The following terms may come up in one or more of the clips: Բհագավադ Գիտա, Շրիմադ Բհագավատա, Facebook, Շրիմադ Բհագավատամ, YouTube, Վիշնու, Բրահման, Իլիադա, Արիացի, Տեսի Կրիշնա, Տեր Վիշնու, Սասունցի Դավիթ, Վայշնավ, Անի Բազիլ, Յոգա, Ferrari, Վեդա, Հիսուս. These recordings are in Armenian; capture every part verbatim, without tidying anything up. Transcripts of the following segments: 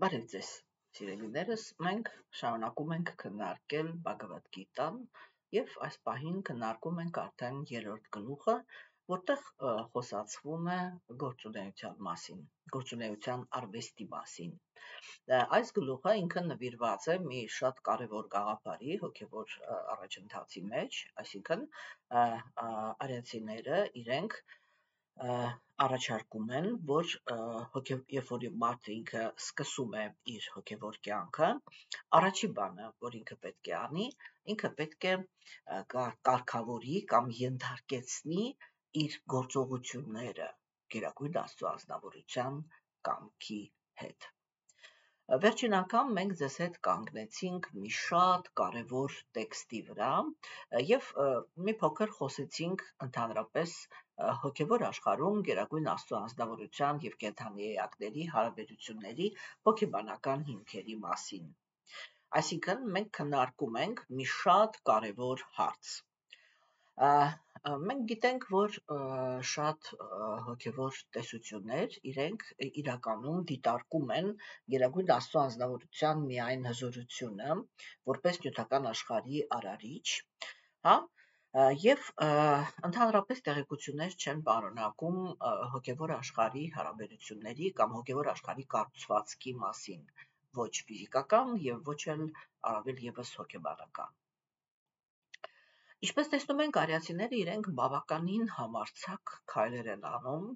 Բարև ձեզ, սիրելիներս, մենք շարունակում ենք քննարկել Բհագավադ Գիտան եւ այս պահին քննարկում ենք արդեն երրորդ գլուխը, որտեղ խոսացվում է գործունեության մասին, գործունեության արվեստի մասին։ Այս գլուխը ինքը նվիրված է մի շատ կարևոր գաղափարի հոգեվոր առաջընթացի մեջ, այսինքն արիացիները իրենք առաջարկում են, որ երբ որ մարդը ինքը սկսում է իր հոգևոր կյանքը, առաջին բանը, որ ինքը պետք է անի, ինքը պետք է կարգավորի կամ ենթարկեցնի իր գործողությունները գերագույն Աստծո անձնավորության կամքի հետ։ Վերջին անգամ մենք ձեզ հետ կանգնեցինք մի շատ կարևոր տեքստի վրա եւ մի փոքր խոսեցինք ընդհանրապես հոգևոր աշխարհում գերագույն Աստծո անձնավորության եւ կենդանի էակների հարաբերությունների հոգեբանական հիմքերի մասին։ Այսինքն մենք քննարկում ենք մի շատ կարևոր հարց։ Մենք գիտենք, որ շատ հոգևոր տեսություններ իրենք իրականում դիտարկում են գերագույն Աստծո անձնավորության միայն հզորությունը որպես նյութական աշխարհի արարիչ, հա՞։ Եվ ընդհանրապես տեղեկություններ չեն պարունակում հոգևոր աշխարհի հարաբերությունների կամ հոգևոր աշխարհի կառուցվածքի մասին, ոչ ֆիզիկական եւ ոչ էլ առավել եւս հոգեբանական։ Ինչպես տեսնում ենք, արիացիները իրենք բավականին համարձակ քայլեր են անում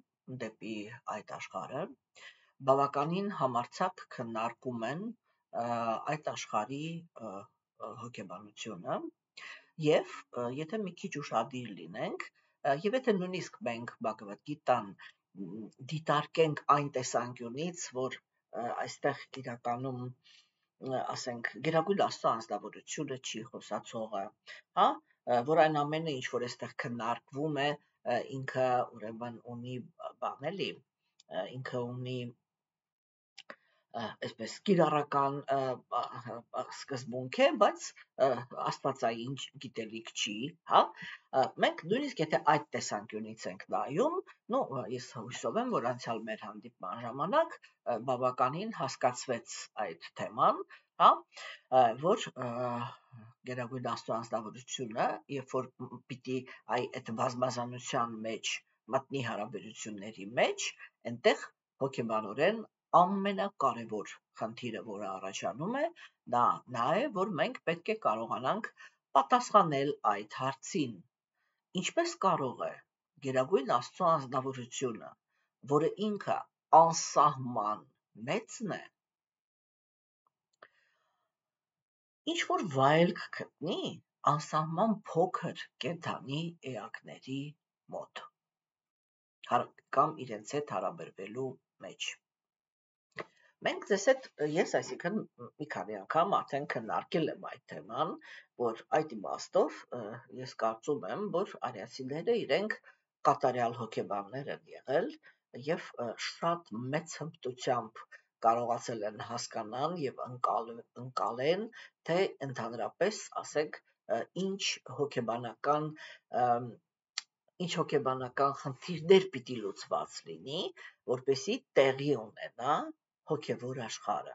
դեպի այդ աշխարհը, բավականին համարձակ քննարկում են այդ աշխարհի հոգեբանությունը։ Եվ եթե մի քիչ ուշադիր լինենք, եւ եթե նույնիսկ մենք Բհագավադ Գիտան դիտարկենք այն տեսանկյունից, որ այստեղ իրականում, ասենք, գերագույն Աստծո անձնավորությունը չի խոսացողը, հա, որ այն ամենը, ինչ որ այստեղ քննարկվում է, ինքը ուրեմն ունի բանելի, ինքը ունի այսպես կիրառական սկզբունք է, բայց աստվածային գիտելիք չի, հա։ Մենք նույնիսկ եթե այդ տեսանկյունից ենք նայում, նո ես հույսով եմ, որ անցյալ մեր հանդիպման ժամանակ բավականին հասկացվեց այդ թեման, հա, որ գերագույն Աստծո անձնավորությունը, երբ որ պիտի այդ բազմազանության մեջ մտնի, հարաբերությունների մեջ, այնտեղ հոգեբանորեն ամենակարևոր խնդիրը, որը առաջանում է, դա նա է, որ մենք պետք է կարողանանք պատասխանել այդ հարցին. Ինչպես կարող է գերագույն Աստծո անձնավորությունը, որը ինքը անսահման մեծն է, ինչ որ վայելք գտնի անսահման փոքր կենդանի էակների մոտ կամ իրենց հետ հարաբերվելու մեջ։ Մենք ձեզ հետ, ես այսինքն մի քանի անգամ արդեն քննարկել եմ այդ թեման, որ այդ իմաստով ես կարծում եմ, որ արիացիները իրենք կատարյալ հոգեբաններ են եղել եւ շատ մեծ հմտությամբ կարողացել են հասկանալ եւ ընկալեն, թե ընդհանրապես, ասենք, ինչ հոգեբանական ինչ հոգեբանական խնդիրներ պիտի լուծված լինի, որպեսզի տեղի ունենա հոգևոր աշխարհը։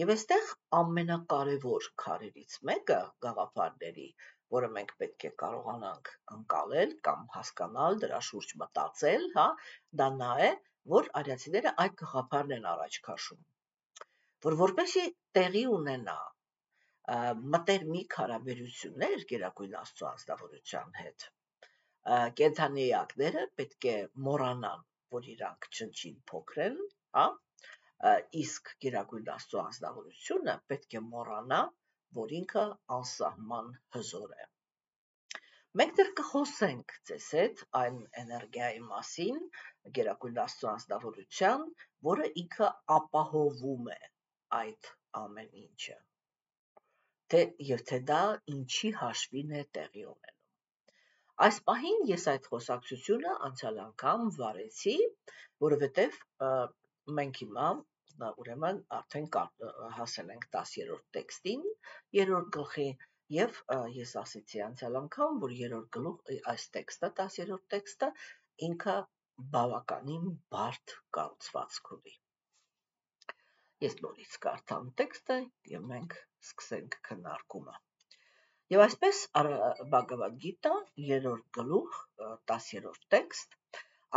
Եվ այստեղ ամենակարևոր քարերից մեկը, գաղափարների, որը մենք պետք է կարողանանք ընկալել կամ հասկանալ, դրա շուրջ մտածել, հա, դա նա է, որ արիացիները այդ գաղափարն են առաջ քաշում, որ որպեսզի տեղի ունենա մտերմիկ հարաբերություններ գերագույն Աստծո անձնավորության հետ, կենդանի էակները պետք է մոռանան, որ իրանք չնչին փոքր են, հա, իսկ գերագույն Աստծո անձնավորությունը պետք է մոռանա, որ ինքը անսահման հզոր է։ Մենք դեռ կխոսենք ձեզ հետ այն էներգիայի մասին, գերագույն Աստծո անձնավորության, որը ինքը ապահովում է այդ ամեն ինչը, թե եւ թե դա ինչի հաշվին է տեղի ունենում։ Այս պահին ես այդ խոսակցությունը անցյալ անգամ վարեցի, որովհետեւ մենք հիմա, ուրեմն, արդեն հասել ենք տասներորդ տեքստին, երրորդ գլխի, եւ ես ասացի անցյալ անգամ, որ երրորդ գլուխ, այս տեքստը, տասներորդ տեքստը ինքը բավականին բարդ կառուցվածք ունի։ Ես նորից կարդամ տեքստը եւ մենք սկսենք քննարկումը։ Եվ այսպես Բհագավադ Գիտա երրորդ գլուխ տասներորդ տեքստ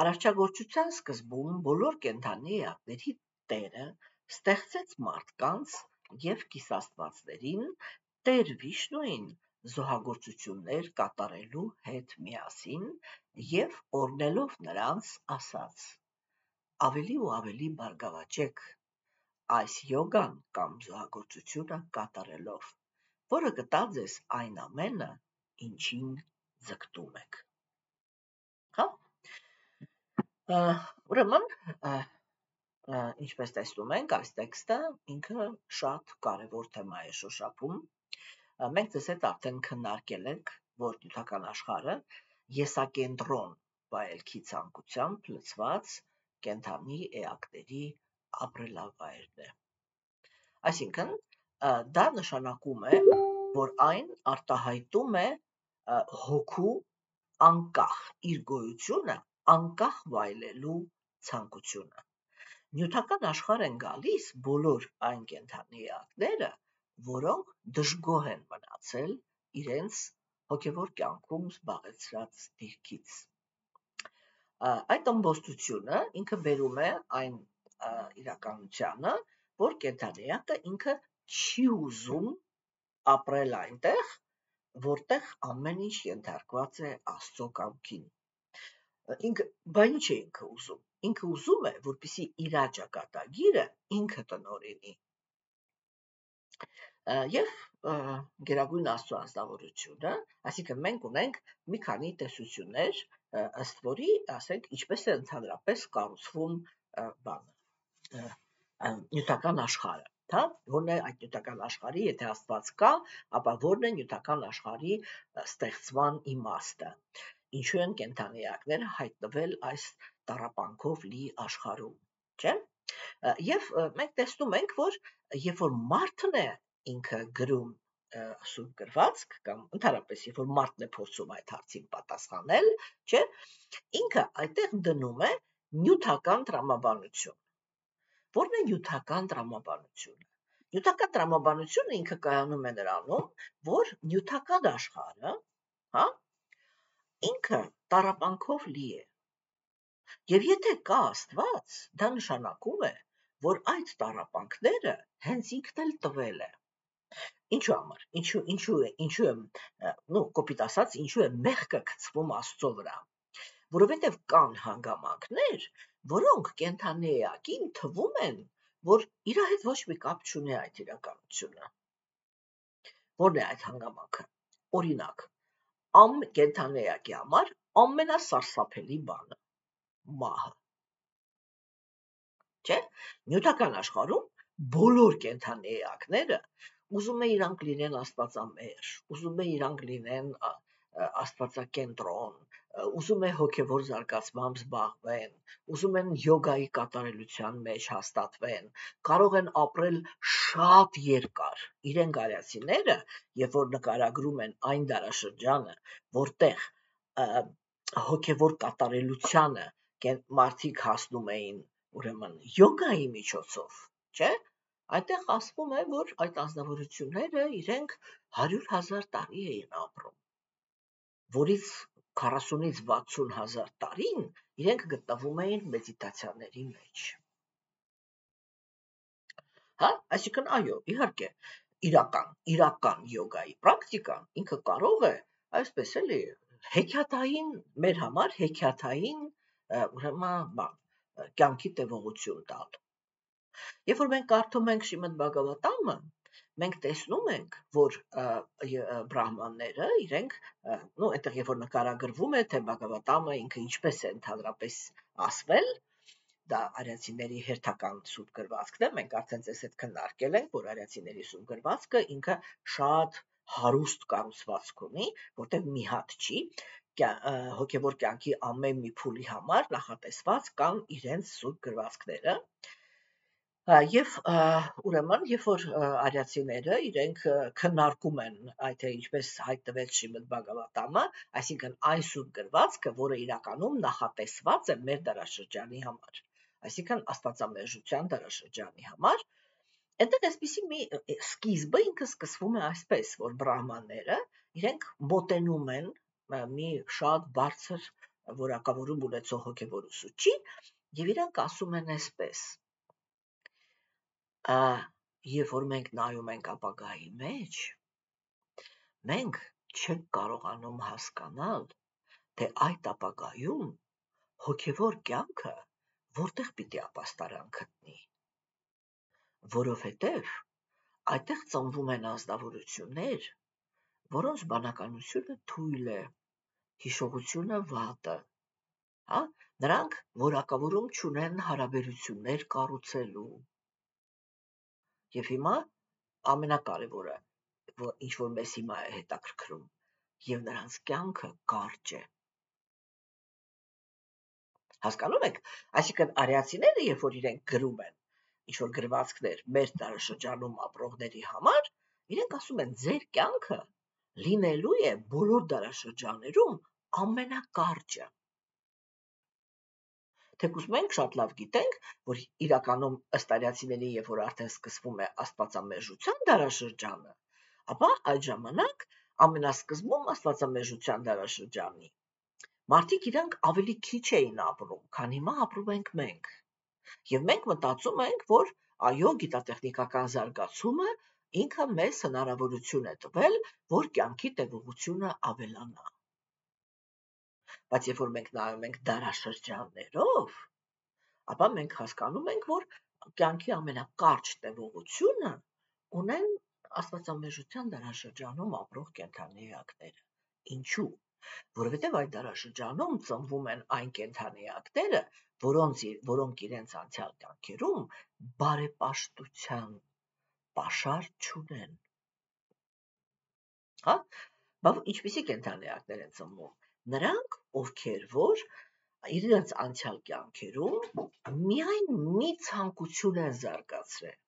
Արարչագործության սկզբում բոլոր կենդանի էակների Տերը ստեղծեց մարդկանց եւ կիսաստվածներին Տեր Վիշնուին զոհագործություններ կատարելու հետ միասին եւ օրնելով նրանց ասաց. Ավելի ու ավելի բարգավաճեք Այս յոգան կամ զոհագործությունը կատարելով, որը գտա ձեզ այն ամենը, ինչին ձգտում եք։ Հա։ Ուրեմն, ինչպես տեսնում ենք, այս տեքստը ինքը շատ կարևոր թեմա է շոշափում։ Մենք ձեզ հետ արդեն քննարկել ենք, որ նյութական աշխարհը եսակենտրոն վայելքի ցանկությամբ լցված կենդանի էակների ապրելավայրն է։ Այսինքն, դա նշանակում է, որ այն արտահայտում է հոգու անկախ իր գոյությունը, անկախ վայելելու ցանկությունը։ Նյութական աշխարհ են գալիս բոլոր այն կենդանի էակները, որոնք դժգոհ են մնացել իրենց հոգևոր կյանքում զբաղեցրած դիրքից։ Այդ ըմբոստությունը ինքը բերում է այն իրականությանը, որ կենդանիակը ինքը չի ուզում ապրել այնտեղ, որտեղ ամեն ինչ ենթարկված է Աստծո կամքին։ Ինքը բա ինչ է ինքը ուզում։ Ինքը ուզում է, որպեսզի իր ճակատագիրը ինքը տնօրինի։ Եվ գերագույն Աստծո անձնավորությունը, այսինքն մենք ունենք մի քանի տեսություններ, ըստ որի, ասենք, ինչպես է ընդհանրապես կառուցվում բանը։ Նյութական աշխարհը, հա, որն է այդ նյութական աշխարհի, եթե Աստված կա, ապա որն է նյութական աշխարհի ստեղծման իմաստը։ Ինչու են կենդանի էակները հայտնվել այս տառապանքով լի աշխարհում, չէ՞։ Եվ մենք տեսնում ենք, որ երբ որ մարդն է ինքը գրում սուրբ գրվածք կամ ընդհանրապես երբ որ մարդն է փորձում այդ հարցին պատասխանել, չէ՞, ինքը այդտեղ դնում է նյութական տրամաբանություն։ Որն է նյութական տրամաբանությունը։ Նյութական տրամաբանությունը ինքը կայանում է նրանում, որ նյութական աշխարհը, հա, ինքը տարապանքով լի է։ Եվ եթե կա Աստված, դա նշանակում է, որ այդ տարապանքները հենց ինքն էլ տվել է։ Ինչու՞ համար, ինչու ինչու է, ինչու է, նո, կոպիտ ասած, ինչու է մեղքը գցվում Աստծո վրա։ Որովհետև կան հանգամանքներ, որոնք կենդանի էակին թվում են, որ իր հետ ոչ մի կապ չունի այդ իրականությունը։ Որն է այդ հանգամանքը։ Օրինակ, ամ կենդանի էակի համար ամենասարսափելի բանը՝ մահը։ Չէ՞, նյութական աշխարհում բոլոր կենդանի էակները ուզում են իրանք լինեն աստվածամեր, ուզում են իրանք լինեն աստվածակենտրոն, ուզում է հոգևոր զարգացմամբ զբաղվեն, ուզում են յոգայի կատարելության մեջ հաստատվեն, կարող են ապրել շատ երկար։ Իրեն գարյացիները, երբ որ նկարագրում են այն դարաշրջանը, որտեղ հոգևոր կատարելությանը մարդիկ հասնում էին, ուրեմն յոգայի միջոցով, չէ՞, այդտեղ ասվում է, որ այդ անձնավորությունները իրենք հարյուր հազար տարի էին ապրում, որից քառասունից վաթսուն հազար տարին իրենք գտնվում էին մեդիտացիաների մեջ։ Հա, այսինքն այո, իհարկե, իրական, իրական յոգայի պրակտիկան ինքը կարող է, այսպես էլի, հեքիաթային, մեր համար հեքիաթային, ուրեմն, կյանքի տևողություն տալ։ Երբ որ մենք կարդում ենք Շրիմադ Բհագավատամը, մենք տեսնում ենք, որ բրահմանները իրենք, նո, այդտեղ երբ որ նկարագրվում է, թե Բհագավատամը ինքը ինչպես է ընդհանրապես ասվել, դա արիացիների հերթական սուրբ գրվածքն է, մենք արդեն ձեզ հետ քննարկել ենք, որ արիացիների սուրբ գրվածքը ինքը շատ հարուստ կառուցվածք ունի, որտեղ մի հատ չի, հոգևոր կյանքի ամեն մի փուլի համար նախատեսված կան իրենց սուրբ գրվածքները։ Եվ ուրեմն, երբ որ արիացիները իրենք քննարկում են այդ թե ինչպես հայտնվեց Շրիմադ Բհագավատամը, այսինքն այս սուրբ գրվածքը, որը իրականում նախատեսված է մեր դարաշրջանի համար, այսինքն աստվածամերժության դարաշրջանի համար, Այդ այսպիսի մի սկիզբը ինքը սկսվում է այսպես, որ բրահմանները իրենք մոտենում են մի շատ բարձր որակավորում ունեցող հոգևոր ուսուցիչ, եւ իրենք ասում են այսպես. Երբ որ մենք նայում ենք ապագայի մեջ, մենք չենք կարողանում հասկանալ, թե այդ ապագայում հոգևոր կյանքը որտեղ պիտի ապաստարան գտնի, որովհետև այդտեղ ծնվում են ազնվորություններ, որոնց բանականությունը թույլ է, հիշողությունը վատը, հա, նրանք որակավորում չունեն հարաբերություններ կառուցելու, եւ հիմա ամենակարևորը, ինչ որ մեզ հիմա է հետաքրքրում, եւ նրանց կյանքը կարճ է. Հասկանում եք, այսինքն արիացիները, երբ որ իրենք գրում են ինչ-որ գրվածքներ մեր տարաշրջանում ապրողների համար, իրենք ասում են, ձեր կյանքը լինելու է բոլոր տարաշրջաններում ամենակարճը։ Թեկուզ մենք շատ լավ գիտենք, որ իրականում ըստ արիացիների, երբ որ արդեն սկսվում է աստվածամերժության տարաշրջանը, ապա այդ ժամանակ ամենասկզբում աստվածամերժության տարաշրջանի մարդիկ իրանք ավելի քիչ էին ապրում, քան հիմա ապրում ենք մենք։ Եվ մենք մտածում ենք, որ այո, գիտատեխնիկական զարգացումը ինքը մեզ հնարավորություն է տվել, որ կյանքի տևողությունը ավելանա։ Բայց երբ որ մենք նայում ենք դարաշրջաններով, ապա մենք հասկանում ենք, որ կյանքի ամենակարճ տևողությունը ունեն աստվածամեժության դարաշրջանում ապրող կենդանիակները։ Ինչու՞։ Որովհետև այդ դարաշրջանում ծնվում են այն կենդանիակները, որոնք իրենց անցյալ կյանքերում բարեպաշտության պաշար չունեն։ Հա, բայց ինչպիսի կենդանիակներ են ծնվում։ Նրանք, ովքեր որ իրենց անցյալ կյանքերում միայն մի ցանկություն են զարգացրել,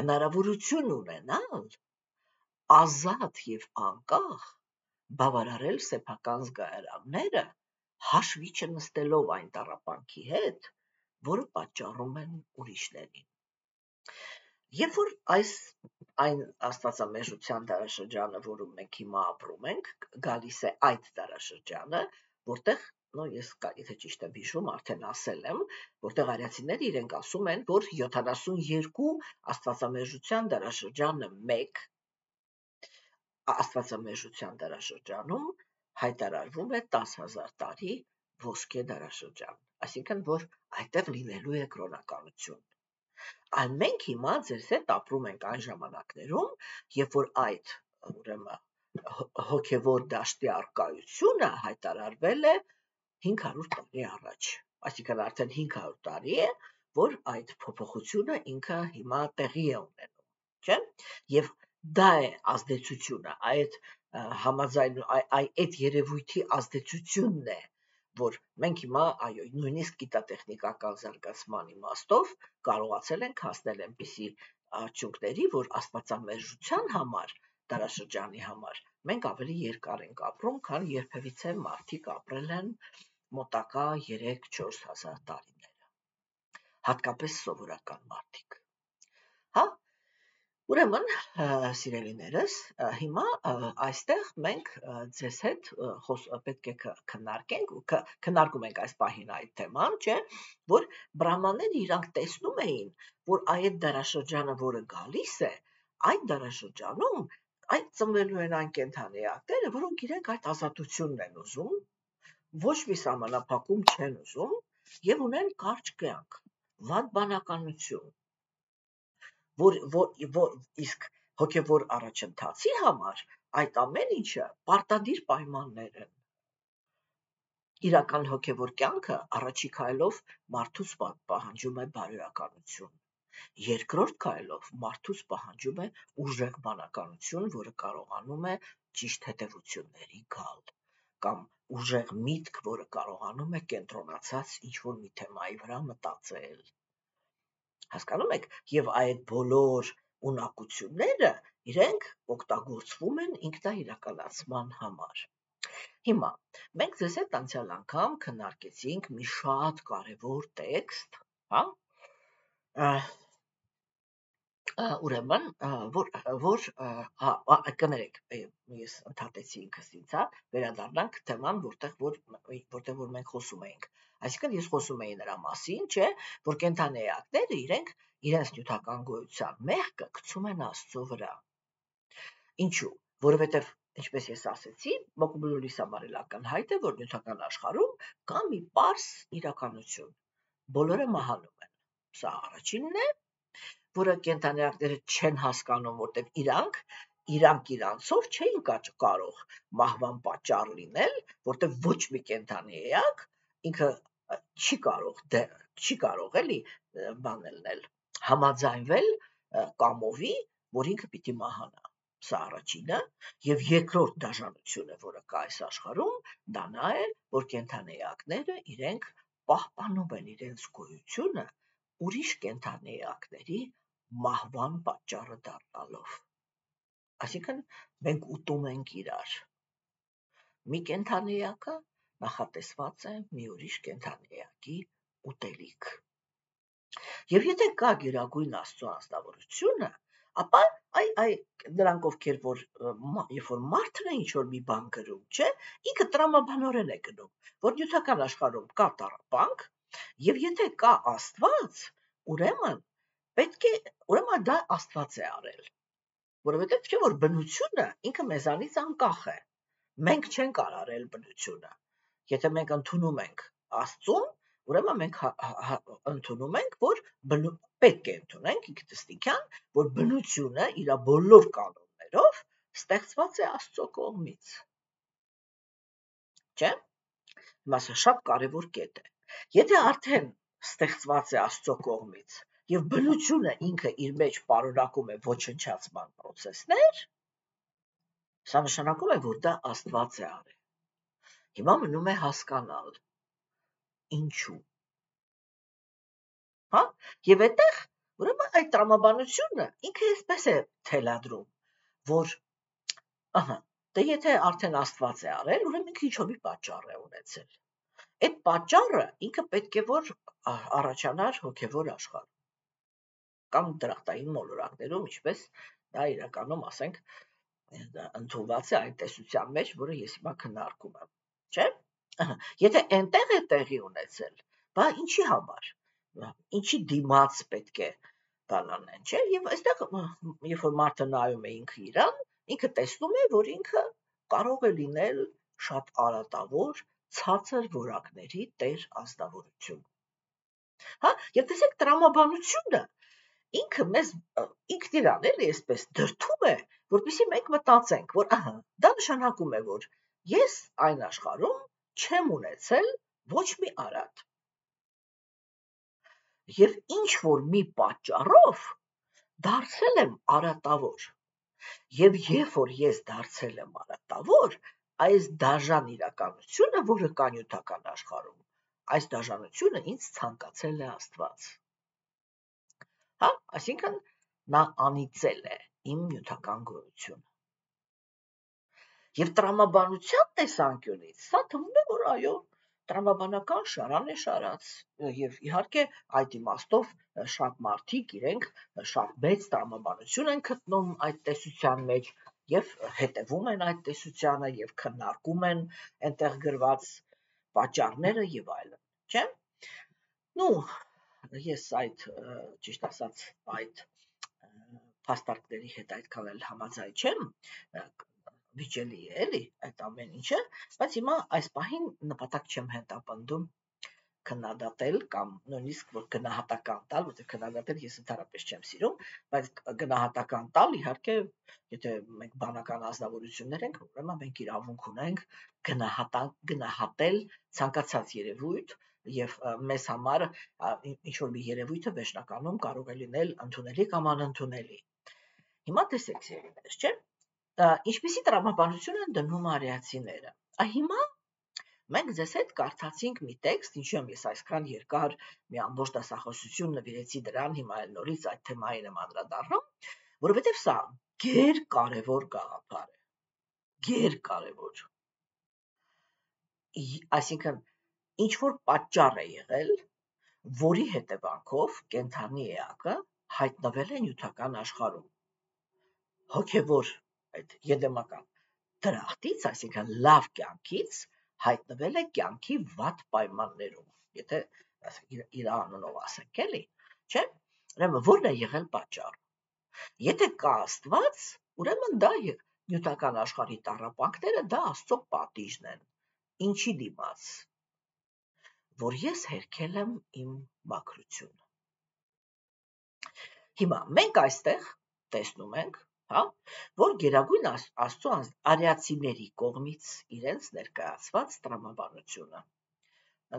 հնարավորություն ունենալ ազատ եւ անկախ բավարարել սեփական զգայարանները, հաշվի չնստելով այն տառապանքի հետ, որը պատճառում են ուրիշներին։ Երբ որ այս այն աստվածամեժության դարաշրջանը, որում մենք հիմա ապրում ենք, գալիս է այդ դարաշրջանը, որտեղ, նո ես եթե ճիշտ եմ հիշում, արդեն ասել եմ, որտեղ արիացիները իրենք ասում են, որ յոթանասունյերկու աստվածամեժության դարաշրջանը մեկ աստվածամեժության դարաշրջանում հայտարարվում է տասը հազար տարի ոսկե դարաշրջան, այսինքն որ այդտեղ լինելու է կրոնականություն։ Այն մենք հիմա ձեզ հետ ապրում ենք այն ժամանակներում, երբ որ այդ ուրեմն հոգևոր դաշտի առկայությունը հայտարարվել է հինգ հարյուր տարի առաջ, այսինքն արդեն հինգ հարյուր տարի է, որ այդ փոփոխությունը ինքը հիմա տեղի է ունենում, չէ՞։ Եվ դա է ազդեցությունը, այդ համաձայնությունը, այդ երևույթի ազդեցությունն է, որ մենք հիմա, այո, նույնիսկ գիտատեխնիկական զարգացման իմաստով կարողացել ենք հասնել այնպիսի արդյունքների, որ աստվածամեժության համար, դարաշրջանի համար մենք ավելի երկար ենք ապրում, քան երբևիցե մարդիկ ապրել են մոտակա երեք-չորս հազար տարիները, հատկապես սովորական մարդիկ։ Հա, ուրեմն, սիրելիներս, հիմա այստեղ մենք ձեզ հետ պետք է քննարկենք, քննարկում ենք այս պահին այդ թեման, չէ, որ բրահմանները իրանք տեսնում էին, որ այդ դարաշրջանը, որը գալիս է, այդ դարաշրջանում այդ ծնվելու են այն կենդանիակները, որոնք իրենք այդ ազատությունն են ուզում, ոչ մի սահմանափակում չեն ուզում եւ ունեն կարճ կյանք, վատ բանականություն, որ իսկ հոգևոր առաջընթացի համար այդ ամեն ինչը պարտադիր պայմաններ են։ Իրական հոգևոր կյանքը առաջի քայլով մարդուց պահանջում է բարոյականություն, երկրորդ քայլով մարդուց պահանջում է ուժեղ բանականություն, որը կարողանում է ճիշտ հետևությունների գալ, կամ ուժեղ միտք, որը կարողանում է կենտրոնացած ինչ-որ մի թեմայի վրա մտածել։ Հասկանում եք, եւ այդ բոլոր ունակությունները իրենք օգտագործվում են ինքնաիրականացման համար։ Հիմա մենք ձեզ հետ անցյալ անգամ քննարկեցինք մի շատ կարևոր տեքստ, հա, Ուրեմն, որ կներեք, ես ընդհատեցի ինքս ինձա, վերադառնանք թեման, որտեղ որ մենք խոսում էինք։ Այսինքն ես խոսում էի նրա մասին, չէ, որ կենդանիակները իրենք իրենց նյութական գոյության մեղքը գցում են Աստծո վրա։ Ինչու՞, որովհետև ինչպես ես ասացի, մոգուլորիս համար ակնհայտ է, որ նյութական աշխարհում կա մի պարզ իրականություն։ Բոլորը մահանում են։ Սա առաջինն է, որը կենդանիակները չեն հասկանում, որտեղ իրանք, իրանք իրանցով չէին կարող մահվան պատճառ լինել, որտեղ ոչ մի կենդանիակ ինքը չի կարող, չի կարող էլի բանելնել, համաձայնվել կամովի, որ ինքը պիտի մահանա։ Սա առաջինը, եւ երկրորդ դաշնությունը, որը կա այս աշխարհում, դա նա է, որ կենդանիակները իրենք պահպանում են իրենց գոյությունը ուրիշ կենդանիակների մահվան պատճառը դառնալով։ Այսինքն մենք ուտում ենք իրար։ Մի կենդանիակը նախատեսված է մի ուրիշ կենդանիակի ուտելիք։ Եվ եթե կա գերագույն Աստծո անձնավորությունը, ապա այ այ նրանք ովքեր որ երբ որ մարդն է ինչ որ մի բան գրում, չէ, ինքը տրամաբանորեն է գնում, որ նյութական աշխարհում կա տառապանք, Եվ եթե կա Աստված, ուրեմն պետք է, ուրեմն դա Աստված է արել, որովհետև չէ որ բնությունը ինքը մեզանից անկախ է։ Մենք չենք արարել բնությունը։ Եթե մենք ընդունում ենք Աստծուն, ուրեմն մենք ընդունում ենք, որ պետք է ընդունենք ինքնստինքյան, որ բնությունը իր բոլոր կանոններով ստեղծված է Աստծո կողմից։ Չէ՞։ Հիմա սա շատ կարևոր կետ է։ Եթե արդեն ստեղծված է Աստծո կողմից եւ բնությունը ինքը իր մեջ պարունակում է ոչնչացման process-ներ, սա նշանակում է, որ դա Աստված է արել։ Հիմա մնում է հասկանալ ինչու։ Հա, եւ այդտեղ ուրեմն այդ տրամաբանությունը ինքը այսպես է թելադրում, որ ահա, դե եթե արդեն Աստված է արել, ուրեմն ինքը ինչո՞մի պատճառ է ունեցել։ Այդ պատճառը ինքը պետք է որ առաջանար հոգևոր աշխարհ կամ դրախտային մոլորակներում, ինչպես դա իրականում ասենք ընդունված է այն տեսության մեջ, որը ես հիմա քննարկում եմ, չէ՞։ Եթե այնտեղ է տեղի ունեցել, բա ինչի համար, ինչի դիմաց պետք է բանանեն, չէ՞։ Եվ այստեղ երբ որ մարդը նայում է ինքը իրան, ինքը տեսնում է, որ ինքը կարող է լինել շատ արատավոր ցածր որակների տեր ազնվորություն։ Հա, եւ տեսեք տրամաբանությունը ինքը մեզ ինքն իրան էլի այսպես դրդում է, որպեսզի մենք մտածենք, որ ահա, դա նշանակում է, որ ես այն աշխարհում չեմ ունեցել ոչ մի արատ։ Եվ ինչ որ մի պատճառով դարձել եմ արատավոր։ Եվ երբ որ ես դարձել եմ արատավոր, Այս դաժան իրականությունը, որը կա նյութական աշխարհում, այս դաժանությունը ինձ ցանկացել է Աստված։ Հա, այսինքն նա անիծել է իմ նյութական գոյությունը։ Եվ տրամաբանության տեսանկյունից սա թվում է, որ այո, տրամաբանական շարան է շարած, եւ իհարկե այդ իմաստով շատ մարդիկ իրենք շատ մեծ տրամաբանություն են գտնում այդ տեսության մեջ։ Եվ հետևում են այդ տեսությանը եւ քննարկում են այնտեղ գրված պատճառները եւ այլն, չէ՞։ Նու ես այդ ճիշտ ասած այդ փաստարկների հետ այդքան էլ համաձայն չեմ, վիճելի է էլի այդ ամեն ինչը, բայց հիմա այս պահին նպատակ չեմ հետապնդում քննադատել կամ նույնիսկ որ գնահատական տալ, որտեղ քննադատել ես ընդհանրապես չեմ սիրում, բայց գնահատական տալ իհարկե, եթե մենք բանական ազնվորություններ ենք, ուրեմն մենք իրավունք ունենք գնահատան գնահատել ցանկացած երևույթ եւ մեզ համար ինչ որ մի երևույթը վերջնականում կարող է լինել ընդունելի կամ անընդունելի։ Հիմա տեսեք սիրելիներ, չէ՞, ինչպիսի տրամաբանություն են դնում արիացիները։ Ա հիմա Մենք ձեզ հետ կարդացինք մի տեքստ, ինչու եմ ես այսքան երկար մի ամբողջ դասախոսություն նվիրեցի դրան, հիմա էլ նորից այդ թեմային եմ անդրադառնում, որովհետև սա գեր կարևոր գաղափար է։ Գեր կարևոր։ Այսինքն, ինչ որ պատճառ է եղել, որի հետևանքով կենդանիակը հայտնվել են յութական աշխարհում, հոգևոր այդ եդեմական դրախտից, այսինքն լավ կյանքից հայտնվել է կյանքի վատ պայմաններում, եթե իր անունով ասենք, էլի, չէ՞, ուրեմն որն է եղել պատճառը։ Եթե կա Աստված, ուրեմն դա նյութական աշխարհի տառապանքները դա Աստծո պատիժն են, ինչի դիմաց, որ ես հերքել եմ իմ մաքրությունը։ Հիմա մենք այստեղ տեսնում ենք, հա, որ Գերագույն Աստծո արիացիների կողմից իրենց ներկայացված տրամաբանությունը,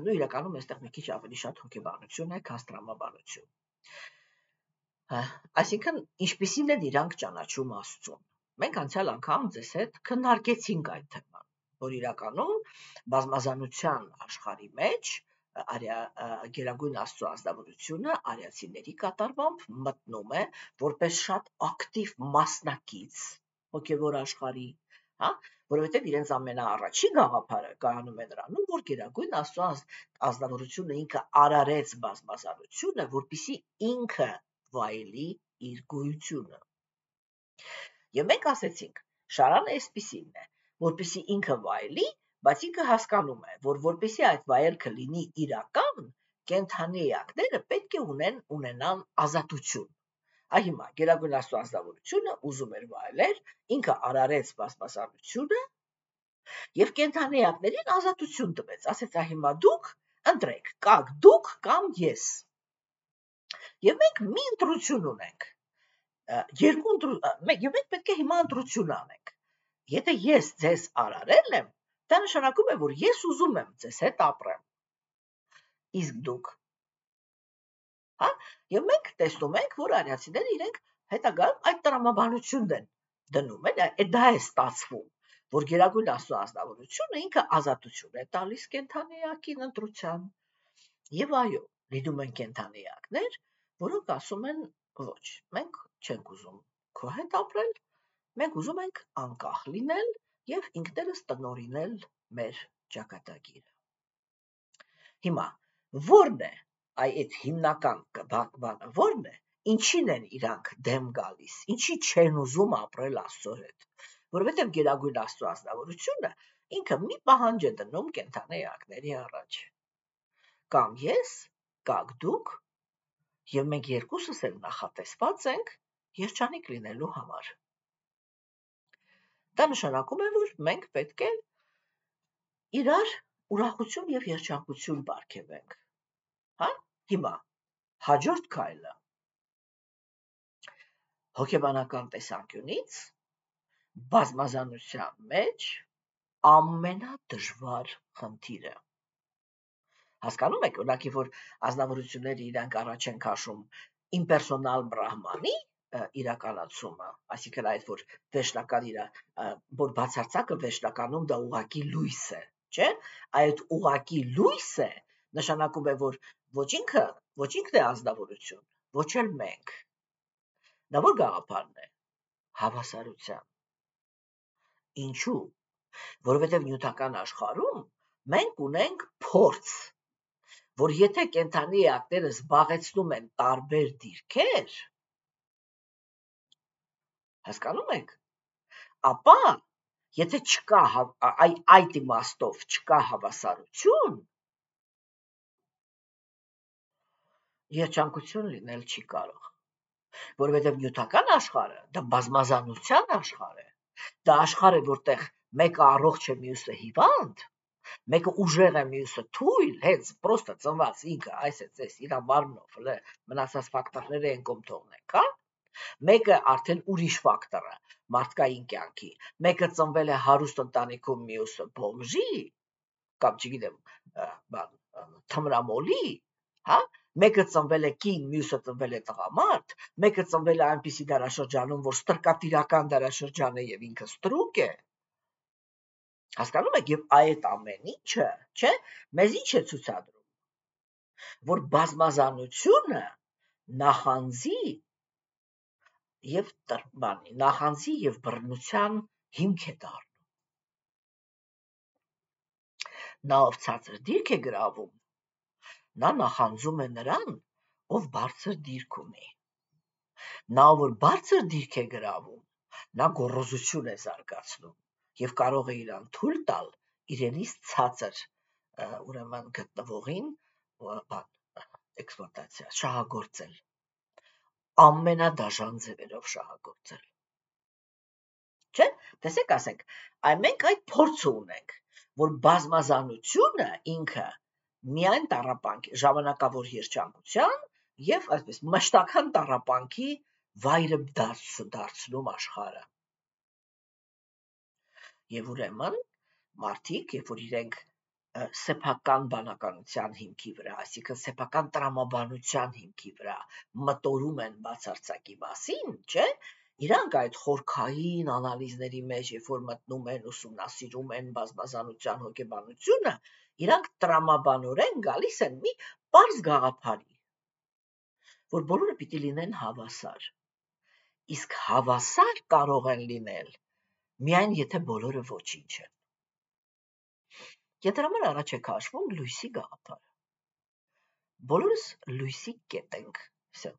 նույն իրականում այստեղ մի քիչ ավելի շատ հոգեբանություն է, քան տրամաբանություն, այսինքն ինչպիսին են իրանք ճանաչում Աստծուն։ Մենք անցյալ անգամ ձեզ հետ քննարկեցինք այդ թեման, որ իրականում բազմազանության աշխարհի մեջ Գերագույն Աստծո ազնվորությունը արիացիների կատարմամբ մտնում է որպես շատ ակտիվ մասնակից հոգևոր աշխարհի, հա, որովհետև իրենց ամենաառաջին գաղափարը կայանում է նրանում, որ Գերագույն Աստծո ազնվորությունը ինքը արարեց բազմազանությունը, որպեսզի ինքը վայելի իր գոյությունը։ Եվ մենք ասեցինք, շարանը այսպիսինն է, որպեսզի ինքը վայելի, բայց ինքը հասկանում է, որ որպեսզի այդ վայելքը լինի իրական, կենդանի էակները պետք է ունեն ունենան ազատություն։ Այ հիմա Գերագույն Աստծո ազնվորությունը ուզում էր վայելել, ինքը արարեց բազմազանությունը եւ կենդանի էակներին ազատություն տվեց, ասեց՝ «Այ հիմա դուք ընտրեք, կաք դուք կամ ես»։ Եվ մենք մի ընտրություն ունենք։ Երկու ընտրություն, եւ մենք պետք է հիմա ընտրություն անենք։ Եթե ես ձեզ արարել եմ, դա նշանակում է, որ ես ուզում եմ ձեզ հետ ապրեմ, իսկ դուք, հա, եւ մենք տեսնում ենք, որ արիացիները իրենք հետագայում այդ տրամաբանությունն են դնում, էլի, դա է ստացվում, որ Գերագույն Աստծո ազնվորությունը ինքը ազատություն է տալիս կենդանի էակին ընտրության, եւ այո, լինում են կենդանի էակներ, որոնք ասում են ոչ, մենք չենք ուզում քո հետ ապրել, մենք ուզում ենք անկախ լինել և ինքներս տնօրինել մեր ճակատագիրը։ Հիմա, որն է այդ հիմնական բանը, որն է, ինչին են իրանք դեմ գալիս, ինչի չեն ուզում ապրել Աստծո հետ, որովհետև Գերագույն Աստծո ազնվորությունը ինքը մի պահանջ է դնում կենդանի էակների առաջ։ Կամ ես, կաք դուք, և մենք երկուսս էլ նախատեսված ենք երջանիկ լինելու համար։ Դա նշանակում է, որ մենք պետք է իրար ուրախություն և երջանկություն պարգևենք, հա, հիմա, հաջորդ քայլը, հոգեբանական տեսանկյունից, բազմազանության մեջ ամենադժվար խնդիրը։ Հասկանում եք, ունակի, որ ազնվորությունները իրանք առաջ են քաշում իմպերսոնալ Բրահմանի իրականացումը, այսինքն այդ, որ վերջնական իր, որ բացարձակը վերջնականում դա ուղղակի լույս է, չէ՞, այդ ուղղակի լույսը նշանակում է, որ ոչ ինքը, ոչ ինքն է ազնվորություն, ոչ էլ մենք, դա որ գաղափարն է, հավասարության, ինչու, որովհետև նյութական աշխարհում մենք ունենք փորձ, որ եթե կենդանի էակները զբաղեցնում են տարբեր դիրքեր, հասկանում եք, ապա, եթե չկա այդ իմաստով չկա հավասարություն, երջանկություն լինել չի կարող, որովհետև նյութական աշխարհը, դա բազմազանության աշխարհ է, դա աշխարհ է, որտեղ մեկը առողջ է, մյուսը հիվանդ, մեկը ուժեղ է, մյուսը թույլ, հենց պրոստը ծնված ինքը, այս է ձեզ իր մարմնով, մնացած ֆակտորները են կողմ թողնենք, հա, մեկը արդեն ուրիշ ֆակտորը մարդկային կյանքի, մեկը ծնվել է հարուստ ընտանիքում, մյուսը բոմժի կամ չգիտեմ, թմրամոլի, հա, մեկը ծնվել է կին, մյուսը ծնվել է տղամարդ, մեկը ծնվել է այնպիսի դարաշրջանում, որ ստրկատիրական դարաշրջան է եւ ինքը ստրուկ է, հասկանում եք, եւ այդ ամեն ինչը, չէ՞, մեզ ինչ է ցուցադրում, որ բազմազանությունը նախանձի և տրմանի, նախանձի և բռնության հիմք է դառնում։ Նա, ով ցածր դիրք է գրավում, նա նախանձում է նրան, ով բարձր դիրք ունի։ Նա որ բարձր դիրք է գրավում, նա գոռոզություն է զարգացնում եւ կարող է իրան թույլ տալ իրենից ցածր ուրեմն գտնվողին բան էքսպլուատացիա, շահագործել, ամենադաժան ձևերով շահագործել, չէ՞։ Տեսեք, ասենք, մենք այդ փորձը ունենք, որ բազմազանությունը ինքը միայն տառապանքի ժամանակավոր երջանկության եւ այսպես մշտական տառապանքի վայրը դարձնում աշխարհը։ Եվ ուրեմն մարդիկ, երբ որ իրենք սեփական բանականության հիմքի վրա, այսինքն սեփական տրամաբանության հիմքի վրա մտորում են բացարձակի մասին, չէ՞, իրանք այդ խորքային անալիզների մեջ, երբ որ մտնում են, ուսումնասիրում են բազմազանության հոգեբանությունը, իրանք տրամաբանորեն գալիս են մի պարզ գաղափարի, որ բոլորը պիտի լինեն հավասար, իսկ հավասար կարող են լինել միայն եթե բոլորը ոչինչ են։ Եթե համար առաջ է քաշվում լույսի գաղափարը, բոլորս լույսի կետ ենք, սա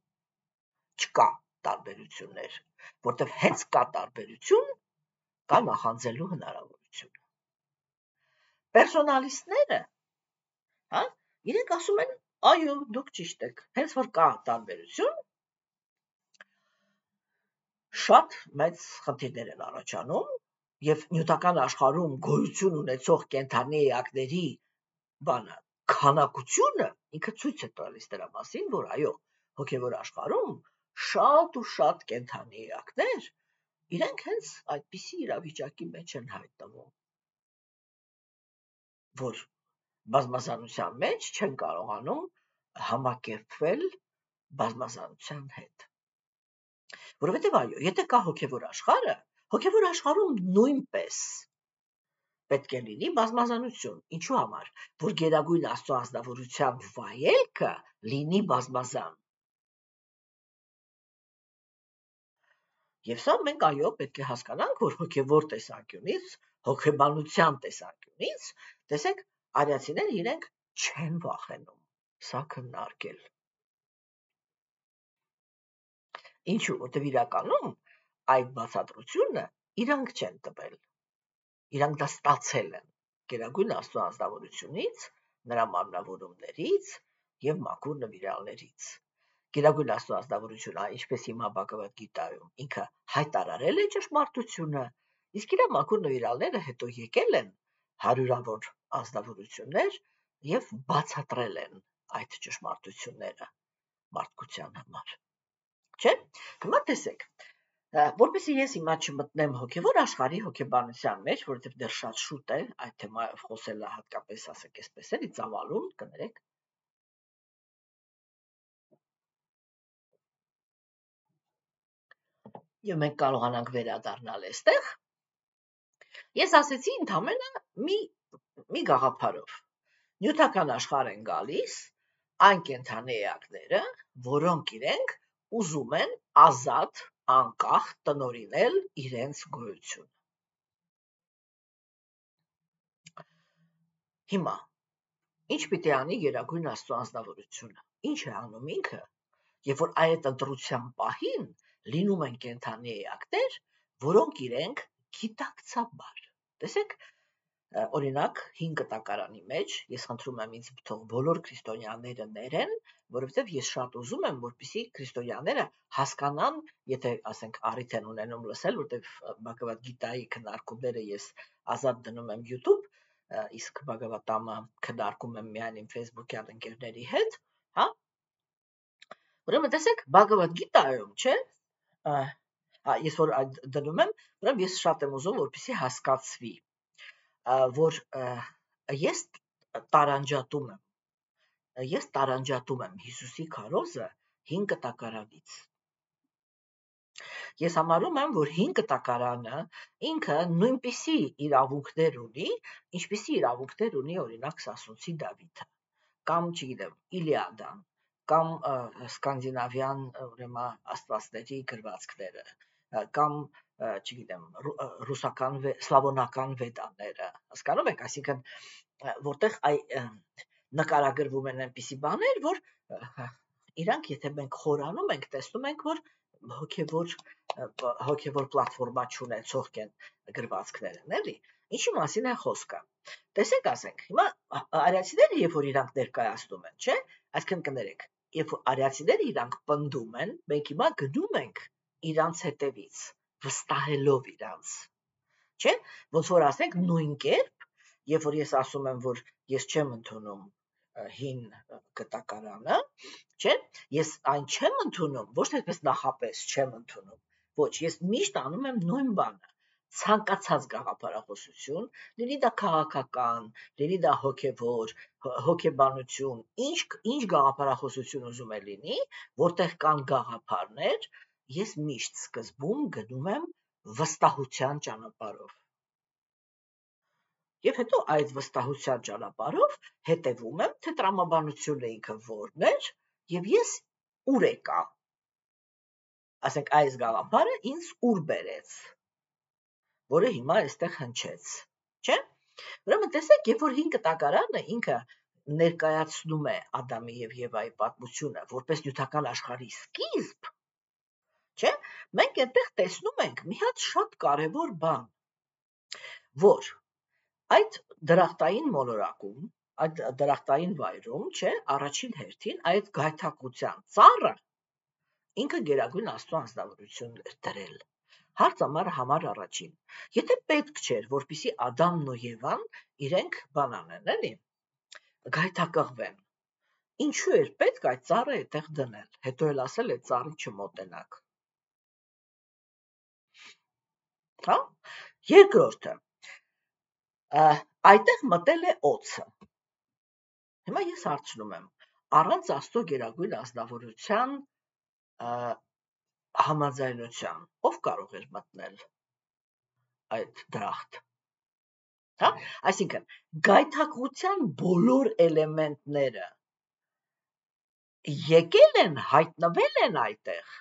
չկա տարբերություններ, որտեղ հենց կա տարբերություն, կա նախանձելու հնարավորություն։ Պերսոնալիստները իրենք ասում են, այո, դուք ճիշտ եք, հենց որ կա տարբերություն, շատ մեծ խնդիրներ են առաջանում և նյութական աշխարհում գոյություն ունեցող կենդանի էակների բանը քանակությունը ինքը ցույց է տալիս դրա մասին, որ այո, հոգևոր աշխարհում շատ ու շատ կենդանի էակներ իրենք հենց այդպիսի իրավիճակի մեջ են հայտնվում, որ բազմազանության մեջ չեն կարողանում համակերպվել բազմազանության հետ։ Որովհետև այո, եթե կա հոգևոր աշխարհը, հոգևոր աշխարհում նույնպես պետք է լինի բազմազանություն, ինչու համար, որ գերագույն Աստծո անձնավորությամբ վայելքը լինի բազմազան։ Եվ սա մենք այո պետք է հասկանանք, որ հոգևոր տեսանկյունից, հոգեբանության տեսանկյունից, տեսեք, արիացիները իրենք չեն վախենում սա քննարկել։ Ինչու՞, որտեղ իրականում այդ բացատրությունը իրանք չեն տվել, իրանք դա ստացել են գերագույն Աստծո ազնվորությունից, նրա մարմնավորումներից և մաքուր նվիրալներից։ Գերագույն Աստծո ազնվորությունը, ինչպես հիմա Բհագավադ Գիտայում, ինքը հայտարարել է ճշմարտությունը, իսկ իր մաքուր նվիրալները հետո եկել են հարյուրավոր ազնվորություններ և բացատրել են այդ ճշմարտությունները մարդկության համար, չէ՞։ Հիմա տեսեք, որպեսզի ես հիմա չմտնեմ հոգևոր աշխարհի հոգեբանության մեջ, որովհետև դեռ շատ շուտ է այդ թեմայով խոսելը, հատկապես ասեք այսպես էլի ծավալուն, կներեք, և մենք կարողանանք վերադառնալ այստեղ, ես ասեցի ընդամենը մի մի գաղափարով, նյութական աշխարհ են գալիս այն կենդանի էակները, որոնք իրենք ուզում են ազատ, անկախ տնօրինել իրենց գոյությունը։ Հիմա, ինչ պիտի անի գերագույն Աստծո անձնավորությունը, ինչ է անում ինքը, երբ որ այդ ընտրության պահին լինում են կենդանի էակներ, որոնք իրենք գիտակցաբար, տեսեք, օրինակ, հին կտակարանի մեջ, ես խնդրում եմ ինձ թող բոլոր քրիստոնյաները ներեն, որովհետև ես շատ ուզում եմ, որպեսզի քրիստոնյաները հասկանան, եթե ասենք առիթ են ունենում լսել, որովհետև Բհագավադ Գիտայի քննարկումները ես ազատ դնում եմ YouTube, իսկ Բհագավատամը քննարկում եմ միայն իմ Facebook-յան ընկերների հետ, հա։ Ուրեմն տեսեք, Բհագավադ Գիտայում, չէ՞, ես որ դնում եմ, ուրեմն ես շատ եմ ուզում, որպեսզի հասկացվի, որ ես տարանջատում եմ, ես տարանջատում եմ Հիսուսի քարոզը հին կտակարանից։ Ես համարում եմ, որ հին կտակարանը ինքը նույնպիսի իրավունքներ ունի, ինչպիսի իրավունքներ ունի օրինակ Սասունցի Դավիթը, կամ չգիտեմ, Իլիադան, կամ սկանդինավյան աստվածների գրվածքները, կամ չգիտեմ, ռուսական, սլավոնական վեդաները, հասկանում եք, այսինքն, որտեղ նկարագրվում են այնպիսի բաներ, որ իրանք, եթե մենք խորանում ենք, տեսնում ենք, որ հոգևոր հոգևոր պլատֆորմա չունեցող կեն գրվածքները, էլի։ Ինչի մասին է խոսքը։ Տեսեք, ասենք, հիմա արիացիները երբ որ իրանք ներկայացնում են, չէ՞, այսինքն կներեք, երբ արիացիները իրանք պնդում են, մենք հիմա գնում ենք իրանց հետևից, վստահելով իրանց։ Չէ՞, ոնց որ ասենք նույն կերպ, երբ որ ես ասում եմ, որ ես չեմ ընդունում հին կտակարանը, չէ՞, ես այն չեմ ընդունում, ոչ թե այդպես նախապես չեմ ընդունում, ոչ, ես միշտ անում եմ նույն բանը, ցանկացած գաղափարախոսություն, լինի դա քաղաքական, լինի դա հոգևոր, հոգեբանություն, ինչ ինչ գաղափարախոսություն ուզում է լինի, որտեղ կան գաղափարներ, ես միշտ սկզբում գնում եմ վստահության ճանապարհով։ Եվ հետո այդ վստահության ճանապարհով հետևում եմ, թե տրամաբանությունը ինքը որն էր, եւ ես ուր եկա։ Ասենք այս գաղափարը ինձ ուր բերեց, որը հիմա այստեղ հնչեց, չէ՞։ Ուրեմն տեսեք, երբ որ հին կտակարանը ինքը ներկայացնում է Ադամի եւ Եվայի պատմությունը, որպես նյութական աշխարհի սկիզբ, չէ՞, մենք այդտեղ տեսնում ենք մի հատ շատ կարեւոր բան, որ այդ դրախտային մոլորակում, այդ դրախտային վայրում, չէ, առաջին հերթին այդ գայթակղության ծառը ինքը գերագույն Աստծո անձնավորությունն էր դրել, հարցամարը համար առաջին։ Եթե պետք չէր, որպեսզի Ադամն ու Եվան իրենք բան անեն, էլի, գայթակղվեն, ինչու էր պետք այդ ծառը այդտեղ դնել, հետո էլ ասել այդ ծառին չմոտենաք։ Հա, երկրորդը, այդտեղ մտել է օձը։ Հիմա ես հարցնում եմ, առանց Աստծո գերագույն ազնվորության համաձայնության, ով կարող էր մտնել այդ դրախտ։ Հա, այսինքն, գայթակղության բոլոր էլեմենտները եկել են, հայտնվել են այդտեղ։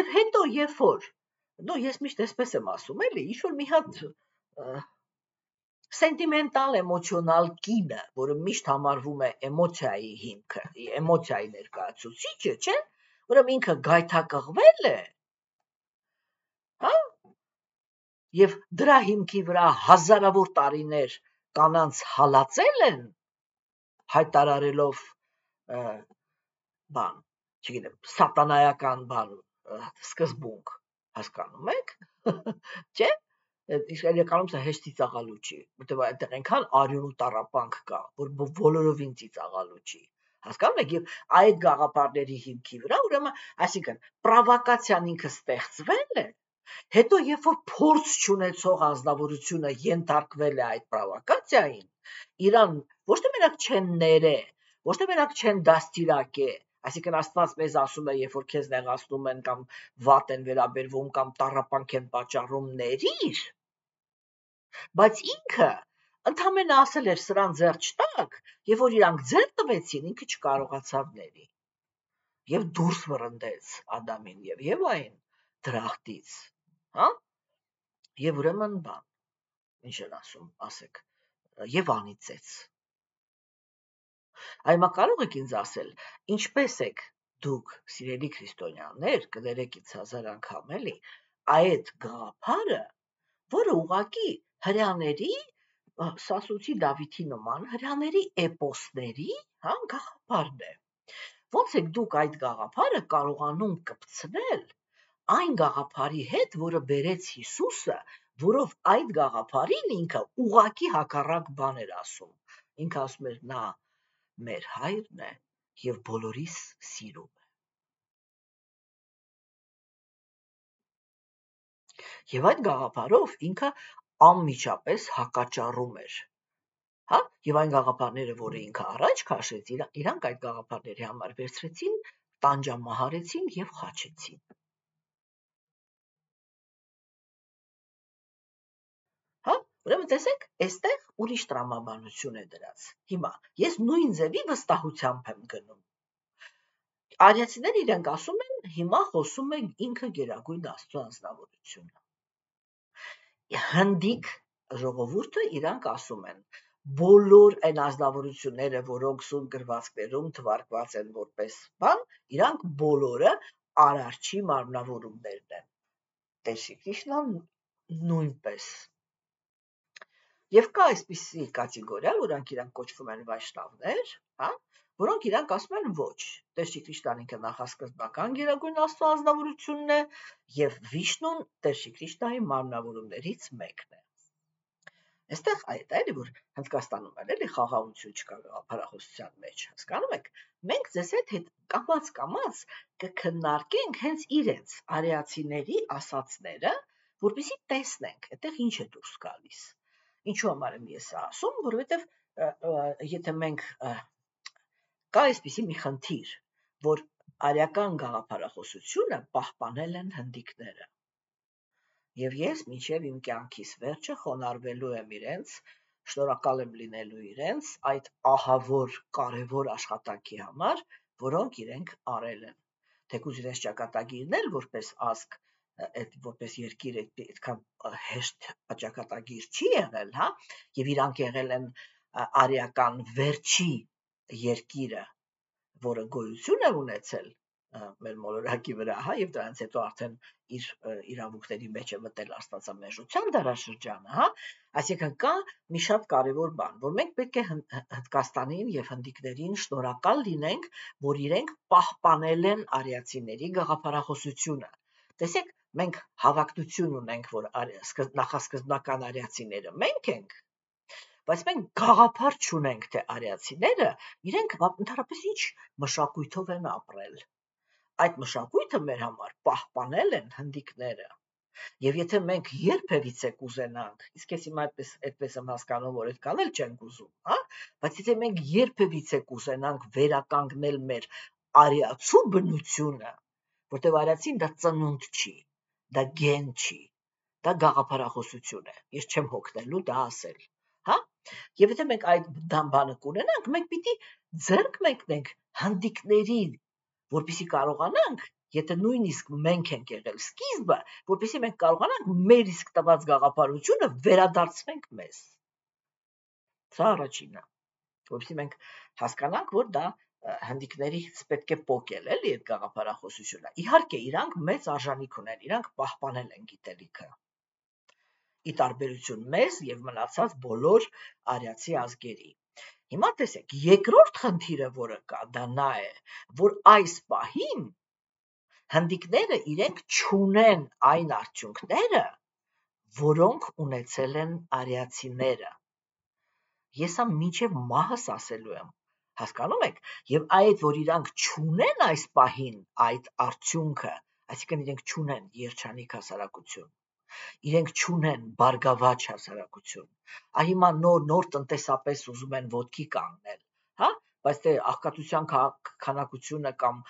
Եվ հետո, երբ որ, նո, ես միշտ այսպես եմ ասում, էլի, ինչ որ մի հատ սենտիմենտալ, էմոցիոնալ կինը, որը միշտ համարվում է էմոցիայի հիմքը, էմոցիայի ներկայացուցիչը, չէ՞, որը ինքը գայթակղվել է, հա, եւ դրա հիմքի վրա հազարավոր տարիներ կանանց հալածել են, հայտարարելով բան, չգիտեմ, սատանայական բան սկզբունք, հասկանում եք, չէ՞։ Իսկ իրականում սա հեշտ ծիծաղալու չի, որտեղ այդտեղ այնքան արյուն ու տառապանք կա, որ բոլորովին ծիծաղալու չի, հասկանում եք, եւ այդ գաղափարների հիմքի վրա, ուրեմն, այսինքն, պրովոկացիան ինքը ստեղծվել է, հետո երբ որ փորձ չունեցող անձնավորությունը ենթարկվել է այդ պրովոկացիային, իրան ոչ թե մենակ չեն ներե, ոչ թե մենակ չեն դաստիարակե, այսինքն Աստված մեզ ասում է, երբ որ քեզ նեղացնում են կամ վատ են վերաբերվում կամ տառապանք են պատճառում, ներիր, բայց ինքը ընդամենը ասել էր սրան ձեռ չտաք, եւ որ իրանք ձեռ տվեցին, ինքը չկարողացավ ների եւ դուրս վռնդեց Ադամին եւ Եվային դրախտից, հա, եւ ուրեմն բան, ինչ են ասում, ասեք, եւ անիծեց։ Այմա կարող եք ինձ ասել, ինչպես եք դուք, սիրելի քրիստոնյաներ, կներեք ինձ հազար անգամ, էլի, այդ գաղափարը, որը ուղղակի հրեաների, Սասունցի Դավիթի նման, հրեաների էպոսների, հա, գաղափարն է։ Ոնց եք դուք այդ գաղափարը կարողանում կպցնել այն գաղափարի հետ, որը բերեց Հիսուսը, որով այդ գաղափարին ինքը ուղղակի հակառակ բան էր ասում։ Ինքը ասում էր, նա մեր հայրն է եւ բոլորիս սիրում է։ Եվ այդ գաղափարով ինքը անմիջապես հակաճառում էր, հա, եւ այն գաղափարները, որ ինքը առաջ քաշեց, իրանք այդ գաղափարների համար վերցրեցին, տանջամահարեցին եւ խաչեցին։ Ուրեմն տեսեք, այստեղ ուրիշ տրամաբանություն է դրած։ Հիմա ես նույն ձևի վստահությամբ եմ գնում։ Արիացիները իրենք ասում են, հիմա խոսում են ինքը գերագույն Աստծո անձնավորությունը։ Հնդիկ ժողովուրդը իրանք ասում են, բոլոր այն անձնավորությունները, որոնք սուրբ գրվածքներում թվարկված են որպես բան, իրանք բոլորը Արարչի մարմնավորումներն են։ Տեսի Կրիշնան նույնպես։ Եվ կա այսպիսի կատեգորիա, որոնք իրանք կոչվում են վայշնավներ, հա, որոնք իրանք ասում են ոչ։ Տեսի Կրիշնան ինքը նախասկզբական գերագույն Աստծո անձնավորությունն է, եւ Վիշնուն Տեսի Կրիշնայի մարմնավորումներից մեկն է։ Այստեղ այդ էլի որ Հնդկաստանում էլ էլի խաղաղություն չկա հրախոսության մեջ, հասկանում եք, մենք ձեզ հետ կամած կամած կքննարկենք հենց իրենց արիացիների ասացները, որպեսզի տեսնենք, այդտեղ ինչ է դուրս գալիս։ Ինչու համար եմ ես ասում, որովհետև եթե մենք կա այսպիսի մի խնդիր, որ արիական գաղափարախոսությունը պահպանել են հնդիկները։ Եվ ես մինչև իմ կյանքիս վերջը խոնարհվելու եմ իրենց, շնորհակալ եմ լինելու իրենց այդ ահավոր կարևոր աշխատանքի համար, որոնք իրենք արել են։ Թեկուզ իրենց ճակատագիրն էլ որպես ազգ, այդ որպես երկիր այդքան հեշտ ճակատագիր չի եղել, հա, եւ իրանք եղել են արիական վերջի երկիրը, որը գոյություն է ունեցել մեր մոլորակի վրա, հա, եւ դրանից հետո արդեն իր իրավունքների մեջ է մտել Աստվածամերժության դարաշրջանը, հա, այսինքն կա մի շատ կարևոր բան, որ մենք պետք է Հնդկաստանին եւ հնդիկներին շնորհակալ լինենք, որ իրենք պահպանել են արիացիների գաղափարախոսությունը։ Տեսեք, մենք հավակնություն ունենք, որ նախասկզբնական արիացիները մենք ենք, բայց մենք գաղափար չունենք, թե արիացիները իրենք ընդհանրապես ինչ մշակույթով են ապրել։ Այդ մշակույթը մեր համար պահպանել են հնդիկները։ Եվ եթե մենք երբևիցե կուզենանք, իսկ ես հիմա այդպես այդպես եմ հասկանում, որ այդքան էլ չենք ուզում, հա, բայց եթե մենք երբևիցե կուզենանք վերականգնել մեր արիացու բնությունը, որտեղ արիացին դա ծնունդ չի, դա գեն չի, դա գաղափարախոսություն է։ Ես չեմ հոգնելու դա ասել, հա։ Եվ եթե մենք այդ բանը կունենանք, մենք պիտի ձեռք մեկնենք հնդիկներին, որպեսզի կարողանանք, եթե նույնիսկ մենք ենք եղել սկիզբը, որպեսզի մենք կարողանանք մեր իսկ տված գաղափարությունը վերադարձնենք մեզ։ Սա առաջինն է, որպեսզի մենք հասկանանք, որ դա հնդիկներից պետք է փոկել, էլի այդ գաղափարախոսությունը։ Իհարկե, իրանք մեծ արժանիք ունեն, իրանք պահպանել են գիտելիքը։ Ի տարբերություն մեզ եւ մնացած բոլոր արիացի ազգերի։ Հիմա տեսեք, երկրորդ խնդիրը, որը կա, դա նա է, որ այս պահին հնդիկները իրենք չունեն այն արդյունքները, որոնք ունեցել են արիացիները։ Ես ամ մինչև մահս ասելու եմ, հասկանում եք, եւ այդ, որ իրանք չունեն այս պահին այդ արդյունքը, այսինքն իրենք չունեն երջանիկ հասարակություն, իրենք չունեն բարգավաճ հասարակություն, հիմա նոր նոր տնտեսապես ուզում են ոտքի կանգնել, հա, բայց թե աղքատության քանակությունը կամ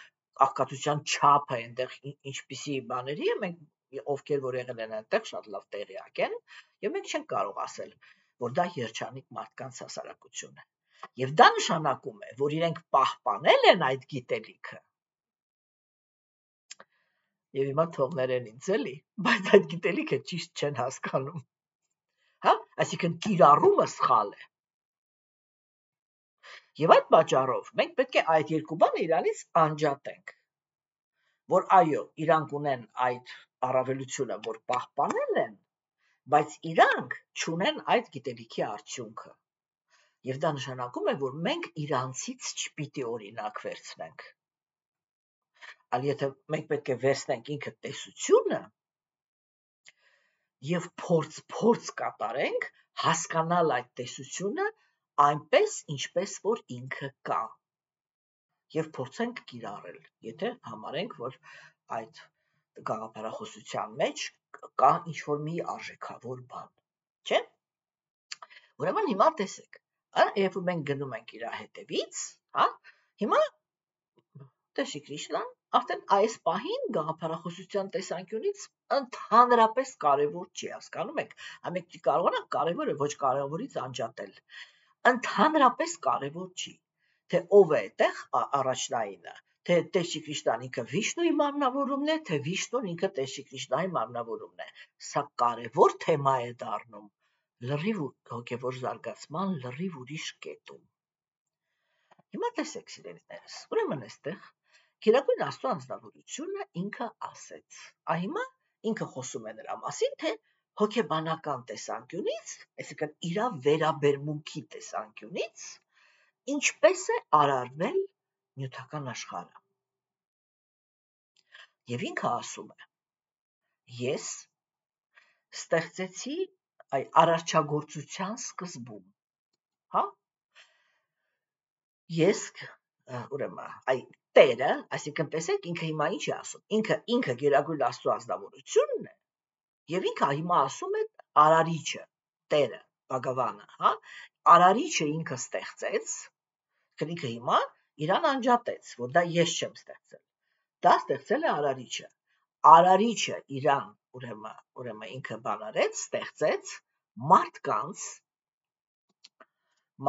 աղքատության չափը այնտեղ ինչպիսի բաների է, մենք ովքեր որ եղել են այնտեղ շատ լավ տեղյակ են, եւ մենք չենք կարող ասել, որ դա երջանիկ մարդկանց հասարակություն է։ Եվ դա նշանակում է, որ իրենք պահպանել են այդ գիտելիքը։ Եվ հիմա թողներ են ինձ էլի, բայց այդ գիտելիքը ճիշտ չեն հասկանում, հա, այսինքն կիրառումը սխալ է։ Եվ այդ պատճառով մենք պետք է այդ երկու բանը իրանից անջատենք, որ այո, իրանք ունեն այդ առավելությունը, որ պահպանել են, բայց իրանք չունեն այդ գիտելիքի արդյունքը։ Եվ դա նշանակում է, որ մենք իրանցից չպիտի օրինակ վերցնենք։ Այլ եթե մենք պետք է վերցնենք ինքը տեսությունը եւ փորձ փորձ կատարենք հասկանալ այդ տեսությունը այնպես, ինչպես որ ինքը կա, եւ փորձենք կիրառել, եթե համարենք, որ այդ գաղափարախոսության մեջ կա ինչ որ մի արժեքավոր բան, չէ՞։ Ուրեմն հիմա տեսեք, երբ մենք գնում ենք իր հետևից, հա, հիմա Տեսի Կրիշնան, արդեն այս պահին գաղափարախոսության տեսանկյունից ընդհանրապես կարևոր չի, հասկանում եք, ամեն ինչ կարողանանք կարևորը ոչ կարևորից անջատել։ Ընդհանրապես կարևոր չի, թե ով է այդտեղ առաջնայինը, թե Տեսի Կրիշնան ինքը Վիշնուի մարմնավորումն է, թե Վիշնուն ինքը Տեսի Կրիշնայի մարմնավորումն է։ Սա կարևոր թեմա է դառնում լրիվ հոգևոր զարգացման լրիվ ուրիշ կետում։ Հիմա տեսեք, սիրելիներս, ուրեմն այստեղ Գերագույն Աստծո անձնավորությունը ինքը ասեց։ Այ հիմա ինքը խոսում է նրա մասին, թե հոգեբանական տեսանկյունից, այսինքն իր վերաբերմունքի տեսանկյունից, ինչպես է արարվել նյութական աշխարհը։ Եվ ինքը ասում է. Ես ստեղծեցի այ արարչագործության սկզբում, հա? Ես ուրեմն այ Տերը, այսինքն տեսեք, ինքը հիմա ինչ է ասում, ինքը ինքը գերագույն Աստծո ազնվորությունն է, եւ ինքը հիմա ասում է արարիչը, Տերը, Բհագավանը, հա, արարիչը ինքը ստեղծեց, ինքը հիմա իրան անջատեց, որ դա ես չեմ ստեղծել, դա ստեղծել է արարիչը, արարիչը իրան, ուրեմն, ուրեմն ինքը բանարեց, ստեղծեց մարդկանց,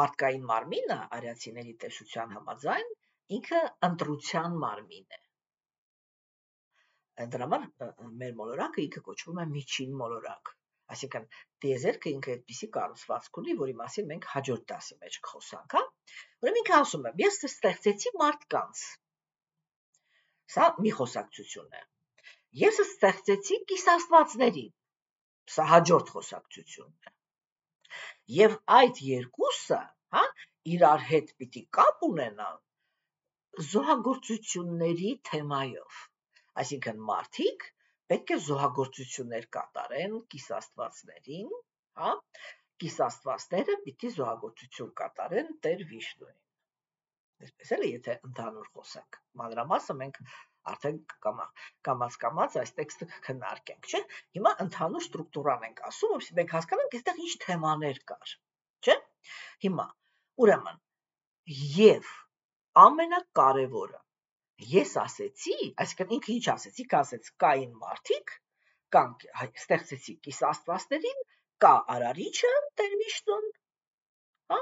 մարդկային մարմինը, արիացիների տեսության համաձայն Ինքը ընտրության մարմին է։ Դրա համար մեր մոլորակը ինքը կոչվում է միջին մոլորակ։ Այսինքն տիեզերքը ինքը այդպիսի կառուցվածք ունի, որի մասին մենք հաջորդ դասի մեջ կխոսանք, հա։ Ուրեմն ինքը ասում է. Ես ստեղծեցի մարդկանց։ Սա մի խոսակցություն է։ Ես ստեղծեցի կիսաստվածներին։ Սա հաջորդ խոսակցությունն է։ Եվ այդ երկուսը, հա, իրար հետ պիտի կապ ունենան Զոհագործությունների թեմայով, այսինքն մարդիկ պետք է զոհագործություններ կատարեն կիսաստվածներին, հա, կիսաստվածները պիտի զոհագործություն կատարեն Տեր Վիշնուին։ Այսպես էլ եթե ընդհանուր խոսենք, մանրամասը մենք արդեն կամաց-կամաց այս տեքստը քննարկենք, չէ՞։ Հիմա ընդհանուր ստրուկտուրան ենք ասում, որովհետև մենք հասկանանք այստեղ ինչ թեմաներ կար, չէ՞։ Հիմա ուրեմն եւ Ամենակարևորը, ես ասեցի, այսինքն ինքը ինչ ասեցի, կա ասեց կային մարդիկ, կան ստեղծեցի կիսաստվածներին, կա արարիչը, Տեր Վիշնուն, հա։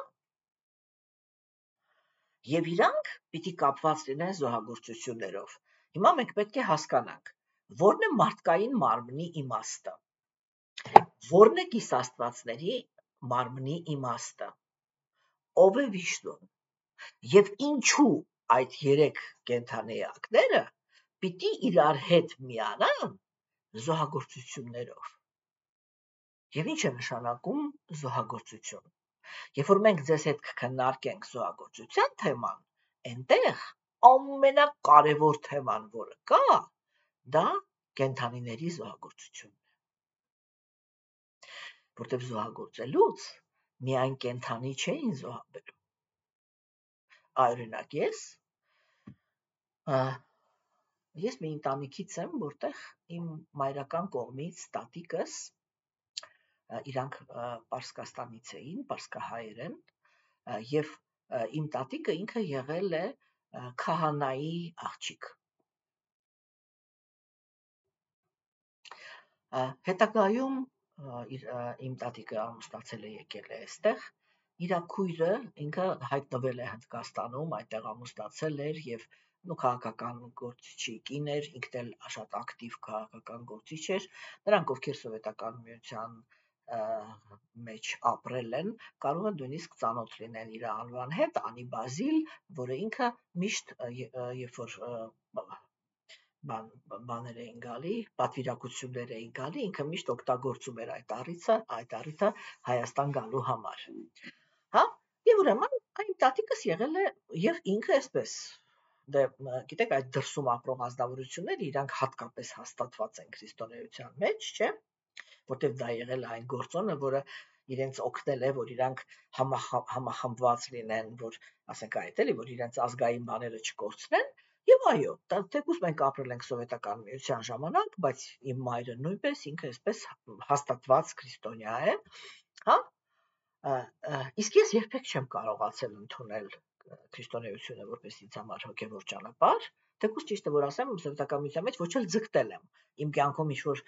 Եվ իրանք պիտի կապված լինեն զոհագործություններով։ Հիմա մենք պետք է հասկանանք, որն է մարդկային մարմնի իմաստը, որն է կիսաստվածների մարմնի իմաստը, ով է Վիշնուն։ Եվ ինչու այդ երեք կենդանիակները պիտի իրար հետ միանան զոհագործություններով։ Եվ ինչ է նշանակում զոհագործություն։ Երբ որ մենք ձեզ հետ կքննարկենք զոհագործության թեման, այնտեղ ամենակարևոր թեման, որը կա, դա կենդանիների զոհագործությունն է։ Որտեւ զոհագործելուց միայն կենդանի չէին զոհաբերում։ Օրինակ ես ես մի ընտանիքից եմ, որտեղ իմ մայրական կողմից տատիկս իրանք Պարսկաստանից էին, պարսկահայեր են, եւ իմ տատիկը ինքը եղել է քահանայի աղջիկ։ Հետագայում իմ տատիկը ամուսնացել է, եկել է այստեղ։ Իրա քույրը ինքը հայտնվել է Հնդկաստանում, այդտեղ ամուսնացել էր եւ նո քաղաքական գործիչի կին էր, ինքն էլ շատ ակտիվ քաղաքական գործիչ էր։ Նրանք ովքեր սովետական միության մեջ ապրել են, կարող են նույնիսկ ծանոթ լինեն իր անվան հետ, Անի Բազիլ, որը ինքը միշտ երբ որ բան բաներ էին գալի, պատվիրակություններ էին գալի, ինքը միշտ օգտագործում էր այդ առիթը, այդ առիթը Հայաստան գալու համար։ Հա, եւ ուրեմն այն տատիկս եղել է եւ ինքը էսպես դե գիտեք այդ դրսում ապրող ազնվորությունները իրանք հատկապես հաստատված են քրիստոնեության մեջ, չէ՞, որտեղ դա եղել է այն գործոնը, որը իրենց օգնել է, որ իրանք համախմբված լինեն, որ ասենք այդ էլի, որ իրենց ազգային բաները չկորցնեն։ Եվ այո, թեկուզ մենք ապրել ենք սովետական միության ժամանակ, բայց իմ մայրը նույնպես ինքը էսպես հաստատված քրիստոնյա է, հա։ Իսկ ես երբեք չեմ կարողացել ընդունել քրիստոնեությունը որպես ինձ համար հոգևոր ճանապարհ, թեկուզ ճիշտը որ ասեմ, սովետական միության մեջ ոչ էլ ձգտել եմ։ Իմ կյանքում ինչ-որ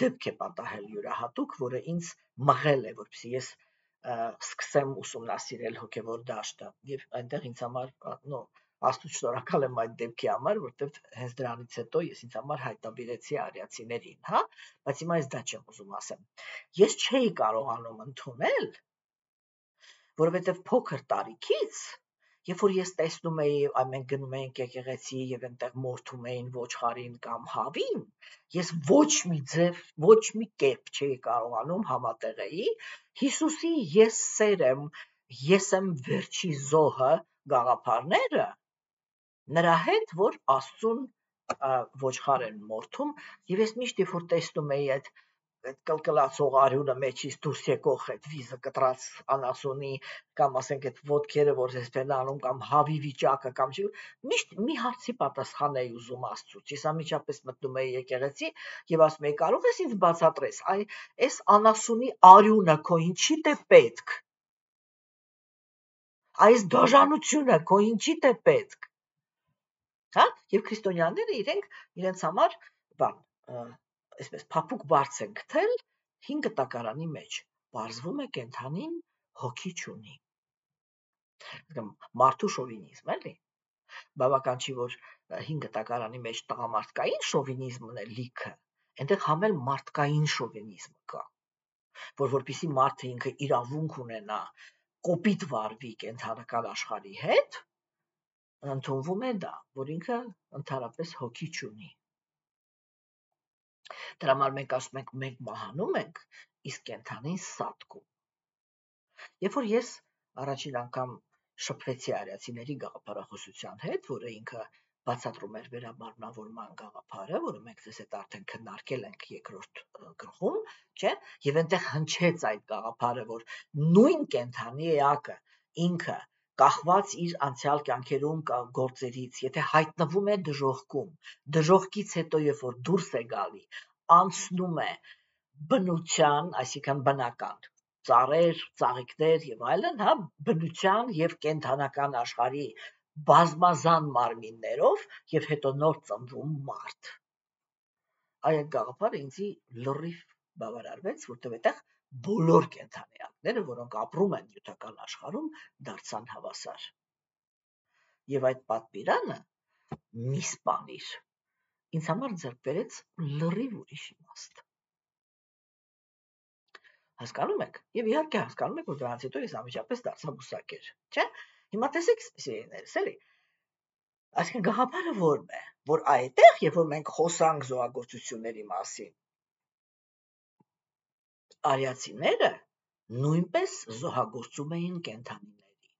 դեպք է պատահել յուրահատուկ, որը ինձ մղել է, որպեսզի ես սկսեմ ուսումնասիրել հոգևոր դաշտը, եւ այնտեղ ինձ համար նո Աստծուն շնորհակալ եմ այդ դեպքի համար, որտեղ հենց դրանից հետո ես ինձ համար հայտնաբերեցի արիացիներին, հա, բայց հիմա ես դա չեմ ուզում ասեմ։ Ես չէի կարողանում ընդունել, որովհետև փոքր տարիքից Երբ որ ես տեսնում էի, ամեն գնում էինք եկեղեցի եւ այնտեղ մորթում էին ոչխարին կամ հավին, ես ոչ մի ձև, ոչ մի կերպ չէի կարողանում համատեղեի Հիսուսի ես սերեմ, ես եմ վերջի զոհը գաղափարները, նրա հետ որ Աստծուն ոչխար են մորթում եւ ես միշտ երբ որ տեսնում էի այդ կլկլացող արյունը մեջից դուրս եկող այդ վիզը կտրած անասունի կամ ասենք այդ ոտքերը որ զսպենանում կամ հավի վիճակը կամ չի միշտ մի հարցի պատասխան էի ուզում Աստծուց ես ամիջապես մտնում էի եկեղեցի եւ ասում էի կարող ես ինձ բացատրես այ այս անասունի արյունը քո ինչիդ է պետք այս դաժանությունը քո ինչիդ է պետք հա եւ քրիստոնյաները իրենք իրենց համար բան Այսպես փափուկ բարձ ենք թել հինգ տակարանի մեջ բարձվում է կենթանին հոգի չունի մարդու շովինիզմ էլի բավական չի որ հինգ տակարանի մեջ տղամարդկային շովինիզմն է լիքը այնտեղ համել մարդկային շովինիզմը կա որ որպեսի մարդը ինքը իրավունք ունենա կոպիտ վարվի կենթանական աշխարհի հետ ընդունվում է դա որ ինքը ընդհանրապես հոգի չունի Դրա համար մենք ասում ենք մենք մահանում ենք, իսկ կենթանին սատկում։ Երբ որ ես առաջին անգամ շփվեցի արիացիների գաղափարախոսության հետ, որը ինքը բացատրում էր վերաբարմնավորման գաղափարը, որը մենք դες արդեն քննարկել ենք երկրորդ գրքում, չէ՞, եւ այնտեղ հնչեց այդ գաղափարը, որ նույն կենթանի էակը ինքը կախված իր անցյալ կյանքերում կամ գործերից, եթե հայտնվում է դժողքում, դժողքից հետո երբ որ դուրս է գալի, անցնում է բնության, այսինքն բնական, ծառեր, ծաղիկներ եւ այլն, հա, բնության եւ կենթանական աշխարհի բազմազան մարմիններով եւ հետո նոր ծնվում մարդ։ Այդ գաղափարը ինձ լրիվ բավարարվեց, որտեղ այդտեղ Բոլոր կենթանիակները, որոնք ապրում են նյութական աշխարհում, դարձան հավասար։ Եվ այդ պատմիրանը մի սպանիր, ինձ համար ձեռք բերեց լրիվ ուրիշ իմաստ։ Հասկանում եք, եւ իհարկե հասկանում եք, որ դրանից հետո ես ամիջապես դարձա բուսակեր, չէ՞։ Հիմա տեսեք, սիրելիներս, էլի։ Այսինքն գաղափարը ո՞րն է, որ այդտեղ, երբ որ մենք խոսանք զոհագործությունների մասին, Արիացիները նույնպես զոհագործում էին կենթանիների։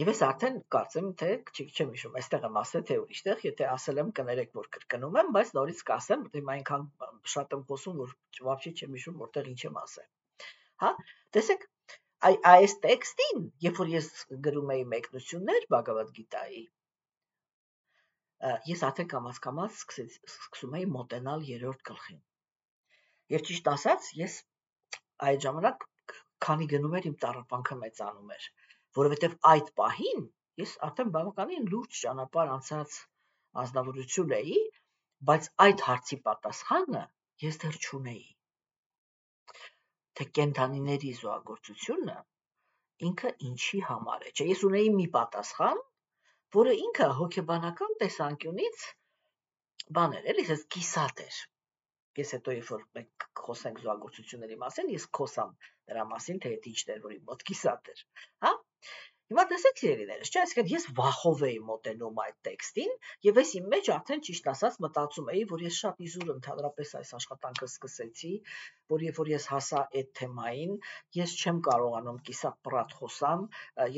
Եվ ես արդեն կարծեմ, թե չեմ հիշում, այստեղ եմ ասել, թե ուրիշտեղ, եթե ասել եմ կներեք, որ կրկնում եմ, բայց նորից կասեմ, որ իմ այնքան շատ եմ խոսում, որ ճիշտ չեմ հիշում, որտեղ ինչ եմ ասել։ Հա, տեսեք, այս տեքստին, երբ որ ես գրում էի մեկնություններ Բհագավադ Գիտայի, ես արդեն կամաց-կամաց սկսում էի մոտենալ երրորդ գլխին։ Եվ ճիշտ ասած, ես այդ ժամանակ քանի գնում էր իմ տառապանքը մեծանում էր, որովհետև այդ պահին ես արդեն բավականին լուրջ ճանապարհ անցած անձնավորություն էի, բայց այդ հարցի պատասխանը ես դեռ չունեի։ Թե կենթանիների զոհագործությունը ինքը ինչի համար է։ Չէ, ես ունեի մի պատասխան, որը ինքը հոգեբանական տեսանկյունից բան էր, էլի, ես կիսատ էր։ Ես հետո երբ որ մենք խոսենք զոհագործությունների մասին, ես խոսամ դրա մասին, թե դա ինչն էր, որ իմ մոտքի սատ էր, հա։ Հիմա տեսեք սիրելիներս, չէ՞, այսինքն ես վախով էի մոտենում այդ տեքստին, եւ ես իմ մեջ արդեն ճիշտ ասած մտածում էի, որ ես շատ իզուր ընդհանրապես այս աշխատանքը սկսեցի, որ երբ որ ես հասա այդ թեմային, ես չեմ կարողանում կիսապրատ խոսամ,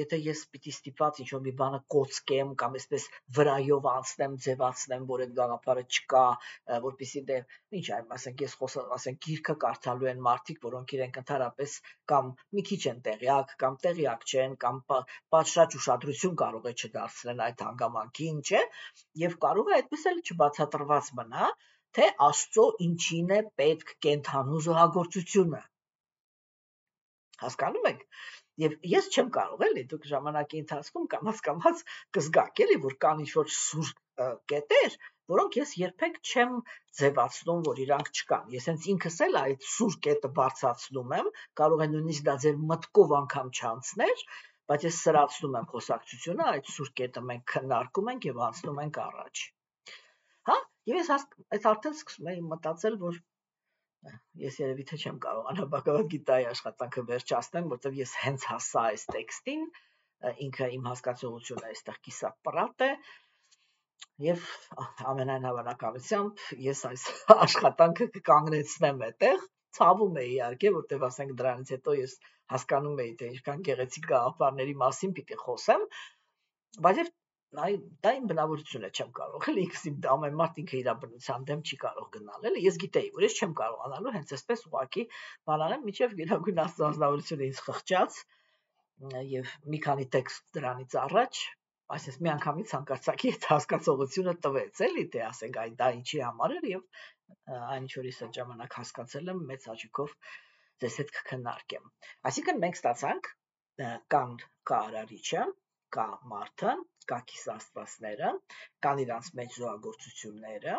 եթե ես պիտի ստիպված ինչ-որ մի բանը կոծկեմ կամ այսպես վրայով անցնեմ, ձևացնեմ, որ այդ գաղափարը չկա, որպեսզի դե ինչ այն, ասենք ես խոսեմ, ասենք գիրքը կարդալու են մարդիկ, որոնք իրենք ընդհանրապես կամ մի քիչ են տեղյակ, կամ տեղյակ չեն, կամ Պատշաճ ուշադրություն կարող է չդարձնել այդ հանգամանքին, չէ՞, եւ կարող է այդպես էլ չբացատրված մնա, թե Աստծո ինչին է պետք կենթանու զոհագործությունը։ Հասկանում եք։ Եվ ես չեմ կարող էլի, դուք ժամանակի ընթացքում կամաց-կամաց կզգաք էլի, որ կան ինչ-որ սուր կետեր, որոնք ես երբեք չեմ ձևացնում, որ իրանք չկան։ Ես հենց ինքս էլ այդ սուր կետը բարձրացնում եմ, կարող է նույնիսկ դա ձեր մտքով անգամ չանցներ, Բայց ես սրացնում եմ խոսակցությունը, այդ սուր կետը մենք քննարկում ենք եւ անցնում ենք առաջ։ Հա, եւ ես այս արդեն սկսում եմ մտածել, որ ես երևի թե չեմ կարողանա Բհագավադ Գիտայի աշխատանքը վերջացնեմ, որտեղ ես հենց հասա այս տեքստին, ինքը իմ հասկացողությունը այստեղ կիսապրատ է եւ ամենայն հավանականությամբ ես այս աշխատանքը կկանգնեցնեմ այդտեղ ցավում է իհարկե որտեւ ասենք դրանից հետո ես հասկանում եի թե ինչքան գեղեցիկ գաղափարների մասին պիտի խոսեմ բայց եւ դա իմ բնավորությունն է չեմ կարող էլի ինքս իմ դա ամեն մարդ ինքը իր բնության դեմ չի կարող գնալ էլի ես գիտեի որ ես չեմ կարողանալու հենց այսպես ուղակի բանանեմ միջև գերագույն աստվածավորությունը ինձ խղճած Եվ մի քանի տեքստ դրանից առաջ, այսպես մի անգամից հանկարծակի հասկացողությունը տվեց, էլի թե ասենք այ դա ինչի համար էր եւ այն ինչ որ ես ժամանակ հասկացել եմ մեծ աճիկով ձեզ հետ կքննարկեմ։ Այսինքն մենք ստացանք կան կառարիչը, կա մարդը, կա կիսաստվածները, կան իրանց մեջ զոհագործությունները,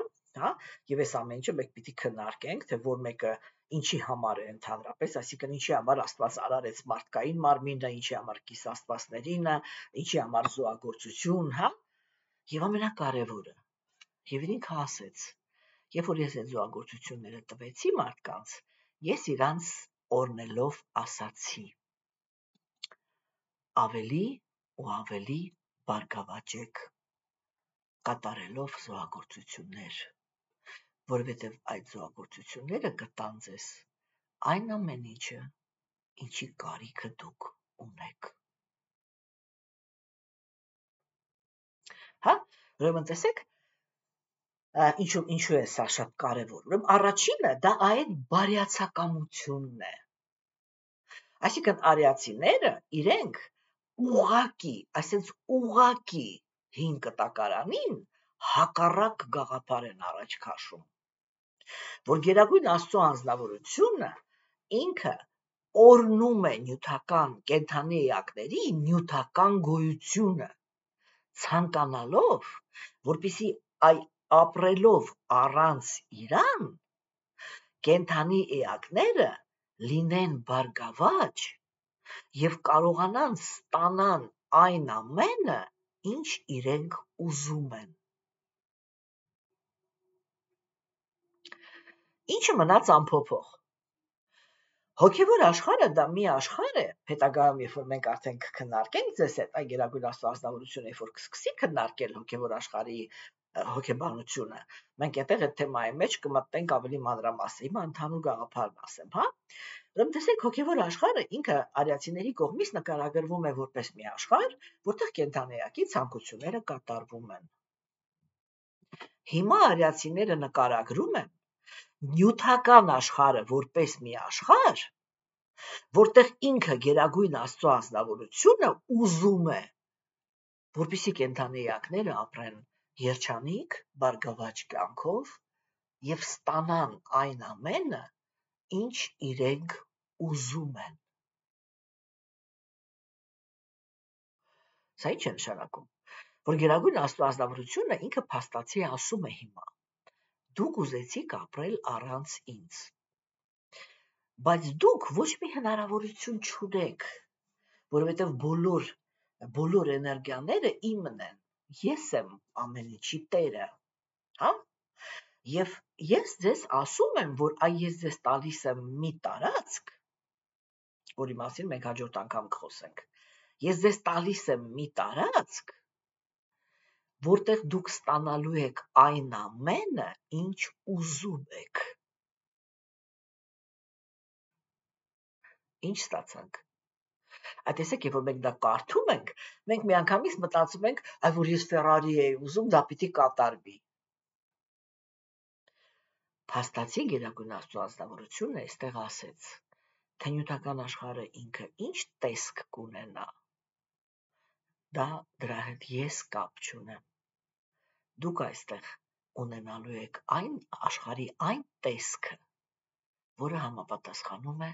հա, եւ այս ամեն ինչը մենք պիտի քննարկենք, թե որ մեկը Ինչի համար է ընդհանրապես, այսինքն ինչի համար Աստված արարեց մարդկային մարմինը, ինչի համար կիսաստվածներինը, ինչի համար զոհագործություն, հա, եւ ամենակարևորը, եւ ինքը ասեց, երբ որ ես այդ զոհագործությունները տվեցի մարդկանց, ես իրանց օրնելով ասացի. Ավելի ու ավելի բարգավաճեք, կատարելով զոհագործություններ. Որովհետև այդ զոհագործությունները կտան ձեզ այն ամեն ինչը, ինչի կարիքը դուք ունեք։ Հա, ուրեմն տեսեք, ինչու ինչու է սա շատ կարևոր։ Ուրեմն առաջինը դա այդ բարյացակամությունն է։ Այսինքն արիացիները իրենք ուղակի, այսինքն ուղակի հին կտակարանին հակառակ գաղափար են առաջ քաշում։ Որ գերագույն Աստծո անձնավորությունը ինքը օրնում է նյութական կենդանի էակների նյութական գոյությունը ցանկանալով, որպիսի այ ապրելով առանց իրան կենդանի էակները լինեն բարգավաճ եւ կարողանան ստանան այն ամենը, ինչ իրենք ուզում են։ Ինչը մնաց անփոփոխ։ Հոգևոր աշխարհը դա մի աշխարհ է, հետագայում երբ որ մենք արդեն կքննարկենք ձեզ այդ գերագույն աստվածավորությունը, երբ որ կսկսի քննարկել հոգևոր աշխարհի հոգեբանությունը, մենք այդտեղ այդ թեմայի մեջ կմտնենք ավելի մանրամասն։ Հիմա ընդհանուր գաղափարն ասեմ, հա։ Ուրեմն տեսեք հոգևոր աշխարհը ինքը արիացիների կողմից նկարագրվում է որպես մի աշխարհ, որտեղ կենդանեակի ցանկությունները կատարվում են։ Հիմա արիացիները նկարագրում են Նյութական աշխարհը որպես մի աշխարհ, որտեղ ինքը գերագույն Աստծո ազնվորությունը ուզում է, որպեսզի կենդանեակները ապրեն երջանիկ, բարգավաճ կյանքով եւ ստանան այն ամենը, ինչ իրենք ուզում են։ Սա ի՞նչ է նշանակում, որ գերագույն Աստծո ազնվորությունը ինքը փաստացի ասում է հիմա. Դուք ուզեցիք ապրել առանց ինձ։ Բայց դուք ոչ մի հնարավորություն չունեք, որովհետև բոլոր բոլոր էներգիաները իմն են։ Ես եմ ամեն ինչի տերը, հա՞։ Եվ ես ձեզ ասում եմ, որ այ ես ձեզ տալիս եմ մի տարածք, որի մասին մենք հաջորդ անգամ կխոսենք։ Ես ձեզ տալիս եմ մի տարածք, որտեղ դուք ստանալու եք այն ամենը, ինչ ուզում եք։ Ինչ ստացանք։ Այդ եսեք, երբ որ մենք դա կարդում ենք, մենք միանգամից մտածում ենք, այ որ ես Ferrari էի ուզում, դա պիտի կատարվի։ Փաստացի գերագույն Աստծո ազնվորությունը այստեղ ասեց, թե նյութական աշխարհը ինքը ինչ տեսք կունենա։ Դա դրա հետ ես կապ չունեմ։ Դուք այստեղ ունենալու եք այն աշխարհի այն տեսքը, որը համապատասխանում է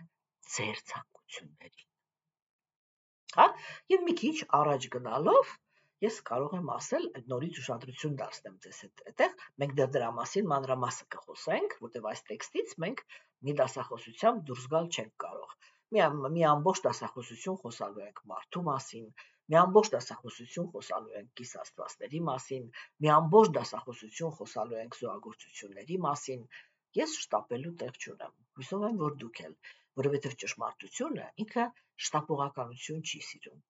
ձեր ցանկություններին։ Հա, եւ մի քիչ առաջ գնալով ես կարող եմ ասել, նորից ուշադրություն դարձնեմ ձեզ հետ այդտեղ, մենք դեռ դրա մասին մանրամասը կխոսենք, որտեղ այս տեքստից մենք մի դասախոսությամբ դուրս գալ չենք կարող։ Մի մի ամբողջ դասախոսություն խոսալու ենք մարդու մասին, Մի ամբողջ դասախոսություն խոսալու ենք կիսաստվածների մասին, մի ամբողջ դասախոսություն խոսալու ենք զոհագործությունների մասին։ Ես շտապելու տեղ չունեմ։ Հուսով եմ, որ դուք էլ, որովհետև ճշմարտությունը ինքը շտապողականություն չի սիրում։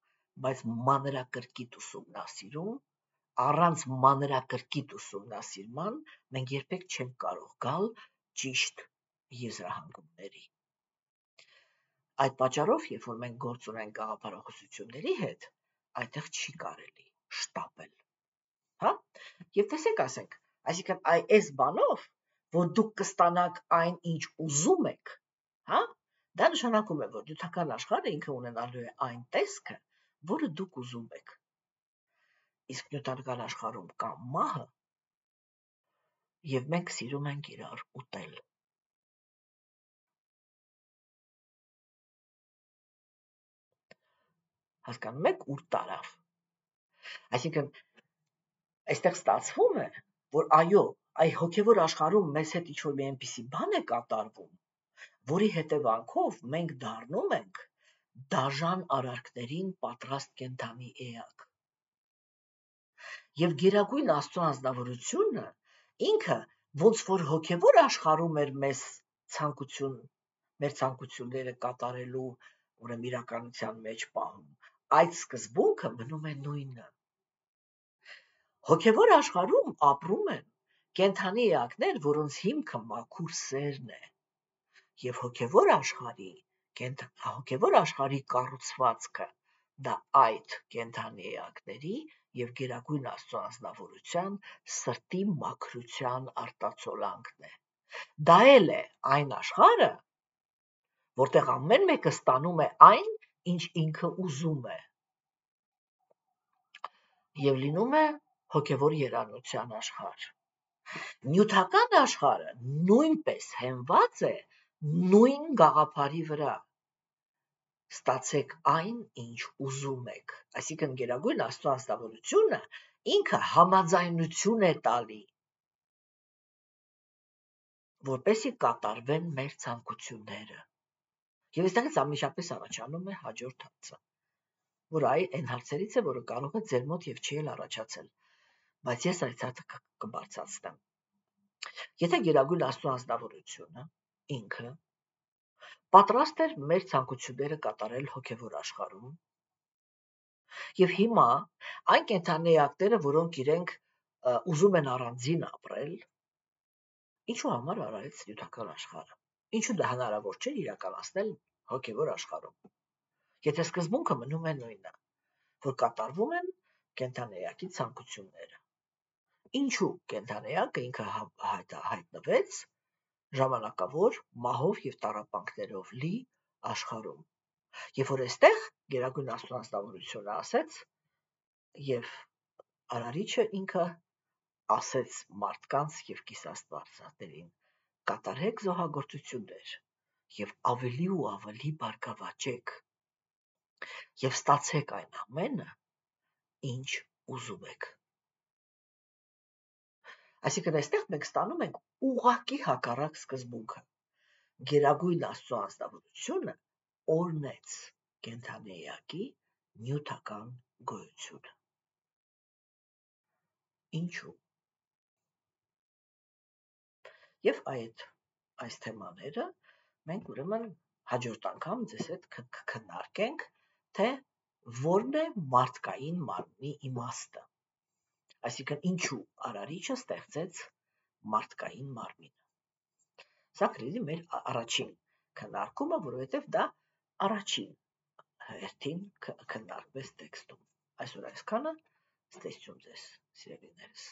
Բայց մանրակրկիտ ուսումնասիրում, առանց մանրակրկիտ ուսումնասիրման մենք երբեք չենք կարող գալ ճիշտ եզրահանգումների։ Այդ պատճառով, երբ որ մենք գործ ունենք գաղափարախոսությունների հետ, այդտեղ չի կարելի շտապել, հա։ Եվ տեսեք, ասենք, այսինքն այս բանով, որ դուք կստանաք այն, ինչ ուզում եք, հա, դա նշանակում է, որ նյութական աշխարհը ինքը ունենալու է այն տեսքը, որը դուք ուզում եք։ Իսկ նյութական աշխարհում կա մահը, եւ մենք սիրում ենք իրար ուտել։ Հասկանում եք, ուր տարավ։ Այսինքն, այստեղ ստացվում է, որ այո, այ հոգևոր աշխարհում մեզ հետ ինչ-որ մի այնպիսի բան է կատարվում, որի հետևանքով մենք դառնում ենք դաժան արարքներին պատրաստ կենդանի էակ։ Եվ գերագույն Աստծո անձնավորությունը ինքը ոնց որ հոգևոր աշխարհում էր մեզ ցանկություն, մեր ցանկությունները կատարելու ուրեմն իրականության մեջ պահում, այդ սկզբունքը մնում է նույնը։ Հոգևոր աշխարհում ապրում են կենդանի էակներ, որոնց հիմքը մաքուր սերն է, եւ հոգևոր աշխարհի հոգևոր աշխարհի կառուցվածքը դա այդ կենդանի էակների եւ գերագույն Աստծո անձնավորության սրտի մաքրության արտացոլանքն է։ Դա էլ է այն աշխարհը, որտեղ ամեն մեկը ստանում է այն, ինչ ինքը ուզում է, եւ լինում է հոգևոր երանության աշխարհ։ Նյութական աշխարհը նույնպես հենված է նույն գաղափարի վրա։ Ստացեք այն, ինչ ուզում եք։ Այսինքն գերագույն Աստծո անձնավորությունը ինքը համաձայնություն է տալի, որպեսզի կատարվեն մեր ցանկությունները։ Եվ այստեղից ամենաշատպես առաջանում է հաջորդ հարցը, որ այ այն հարցերից է, որը կարող է ձեր մոտ եւ չի էլ առաջացել, բայց ես այս հարցը կբարձրացնեմ։ Եթե գերագույն Աստծո անձնավորությունը ինքը պատրաստ էր մեր ցանկությունները կատարել հոգևոր աշխարհում, եւ հիմա այն կենդանի էակները, որոնք իրենք ուզում են առանձին ապրել, ինչու համար արարեց նյութական աշխարհը, ինչու դա հնարավոր չէ իրականացնել հոգևոր աշխարհում, եթե սկզբունքը մնում է նույնը, որ կատարվում են կենդանի էակի ցանկությունները։ Ինչու կենդանի էակը ինքը հայտնվեց ժամանակավոր մահով եւ տառապանքներով լի աշխարհում։ Եվ որ այստեղ գերագույն Աստծո անձնավորությունը ասեց եւ արարիչը ինքը ասեց մարդկանց եւ կիսաստվածներին. կատարեք զոհագործություններ եւ ավելի ու ավելի բարգավաճեք եւ ստացեք այն ամենը, ինչ ուզում եք։ Այսինքն այստեղ մենք ստանում ենք ուղղակի հակառակ սկզբունքը։ Գերագույն Աստծո անձնավորությունը օրնեց կենդանի էակի նյութական գոյությունը։ Ինչու։ Եվ այդ այս թեմաները մենք ուրեմն հաջորդ անգամ ձեզ հետ քննարկենք, թե որն է մարդկային մարմնի իմաստը։ Այսինքն ինչու արարիչը ստեղծեց մարդկային մարմինը։ Սա կլինի մեր առաջին քննարկումը, որովհետև դա առաջին հերթին քննարկվեց տեքստում։ Այսօր այսքանը, ստեցյուն ձեզ, սիրելիներս։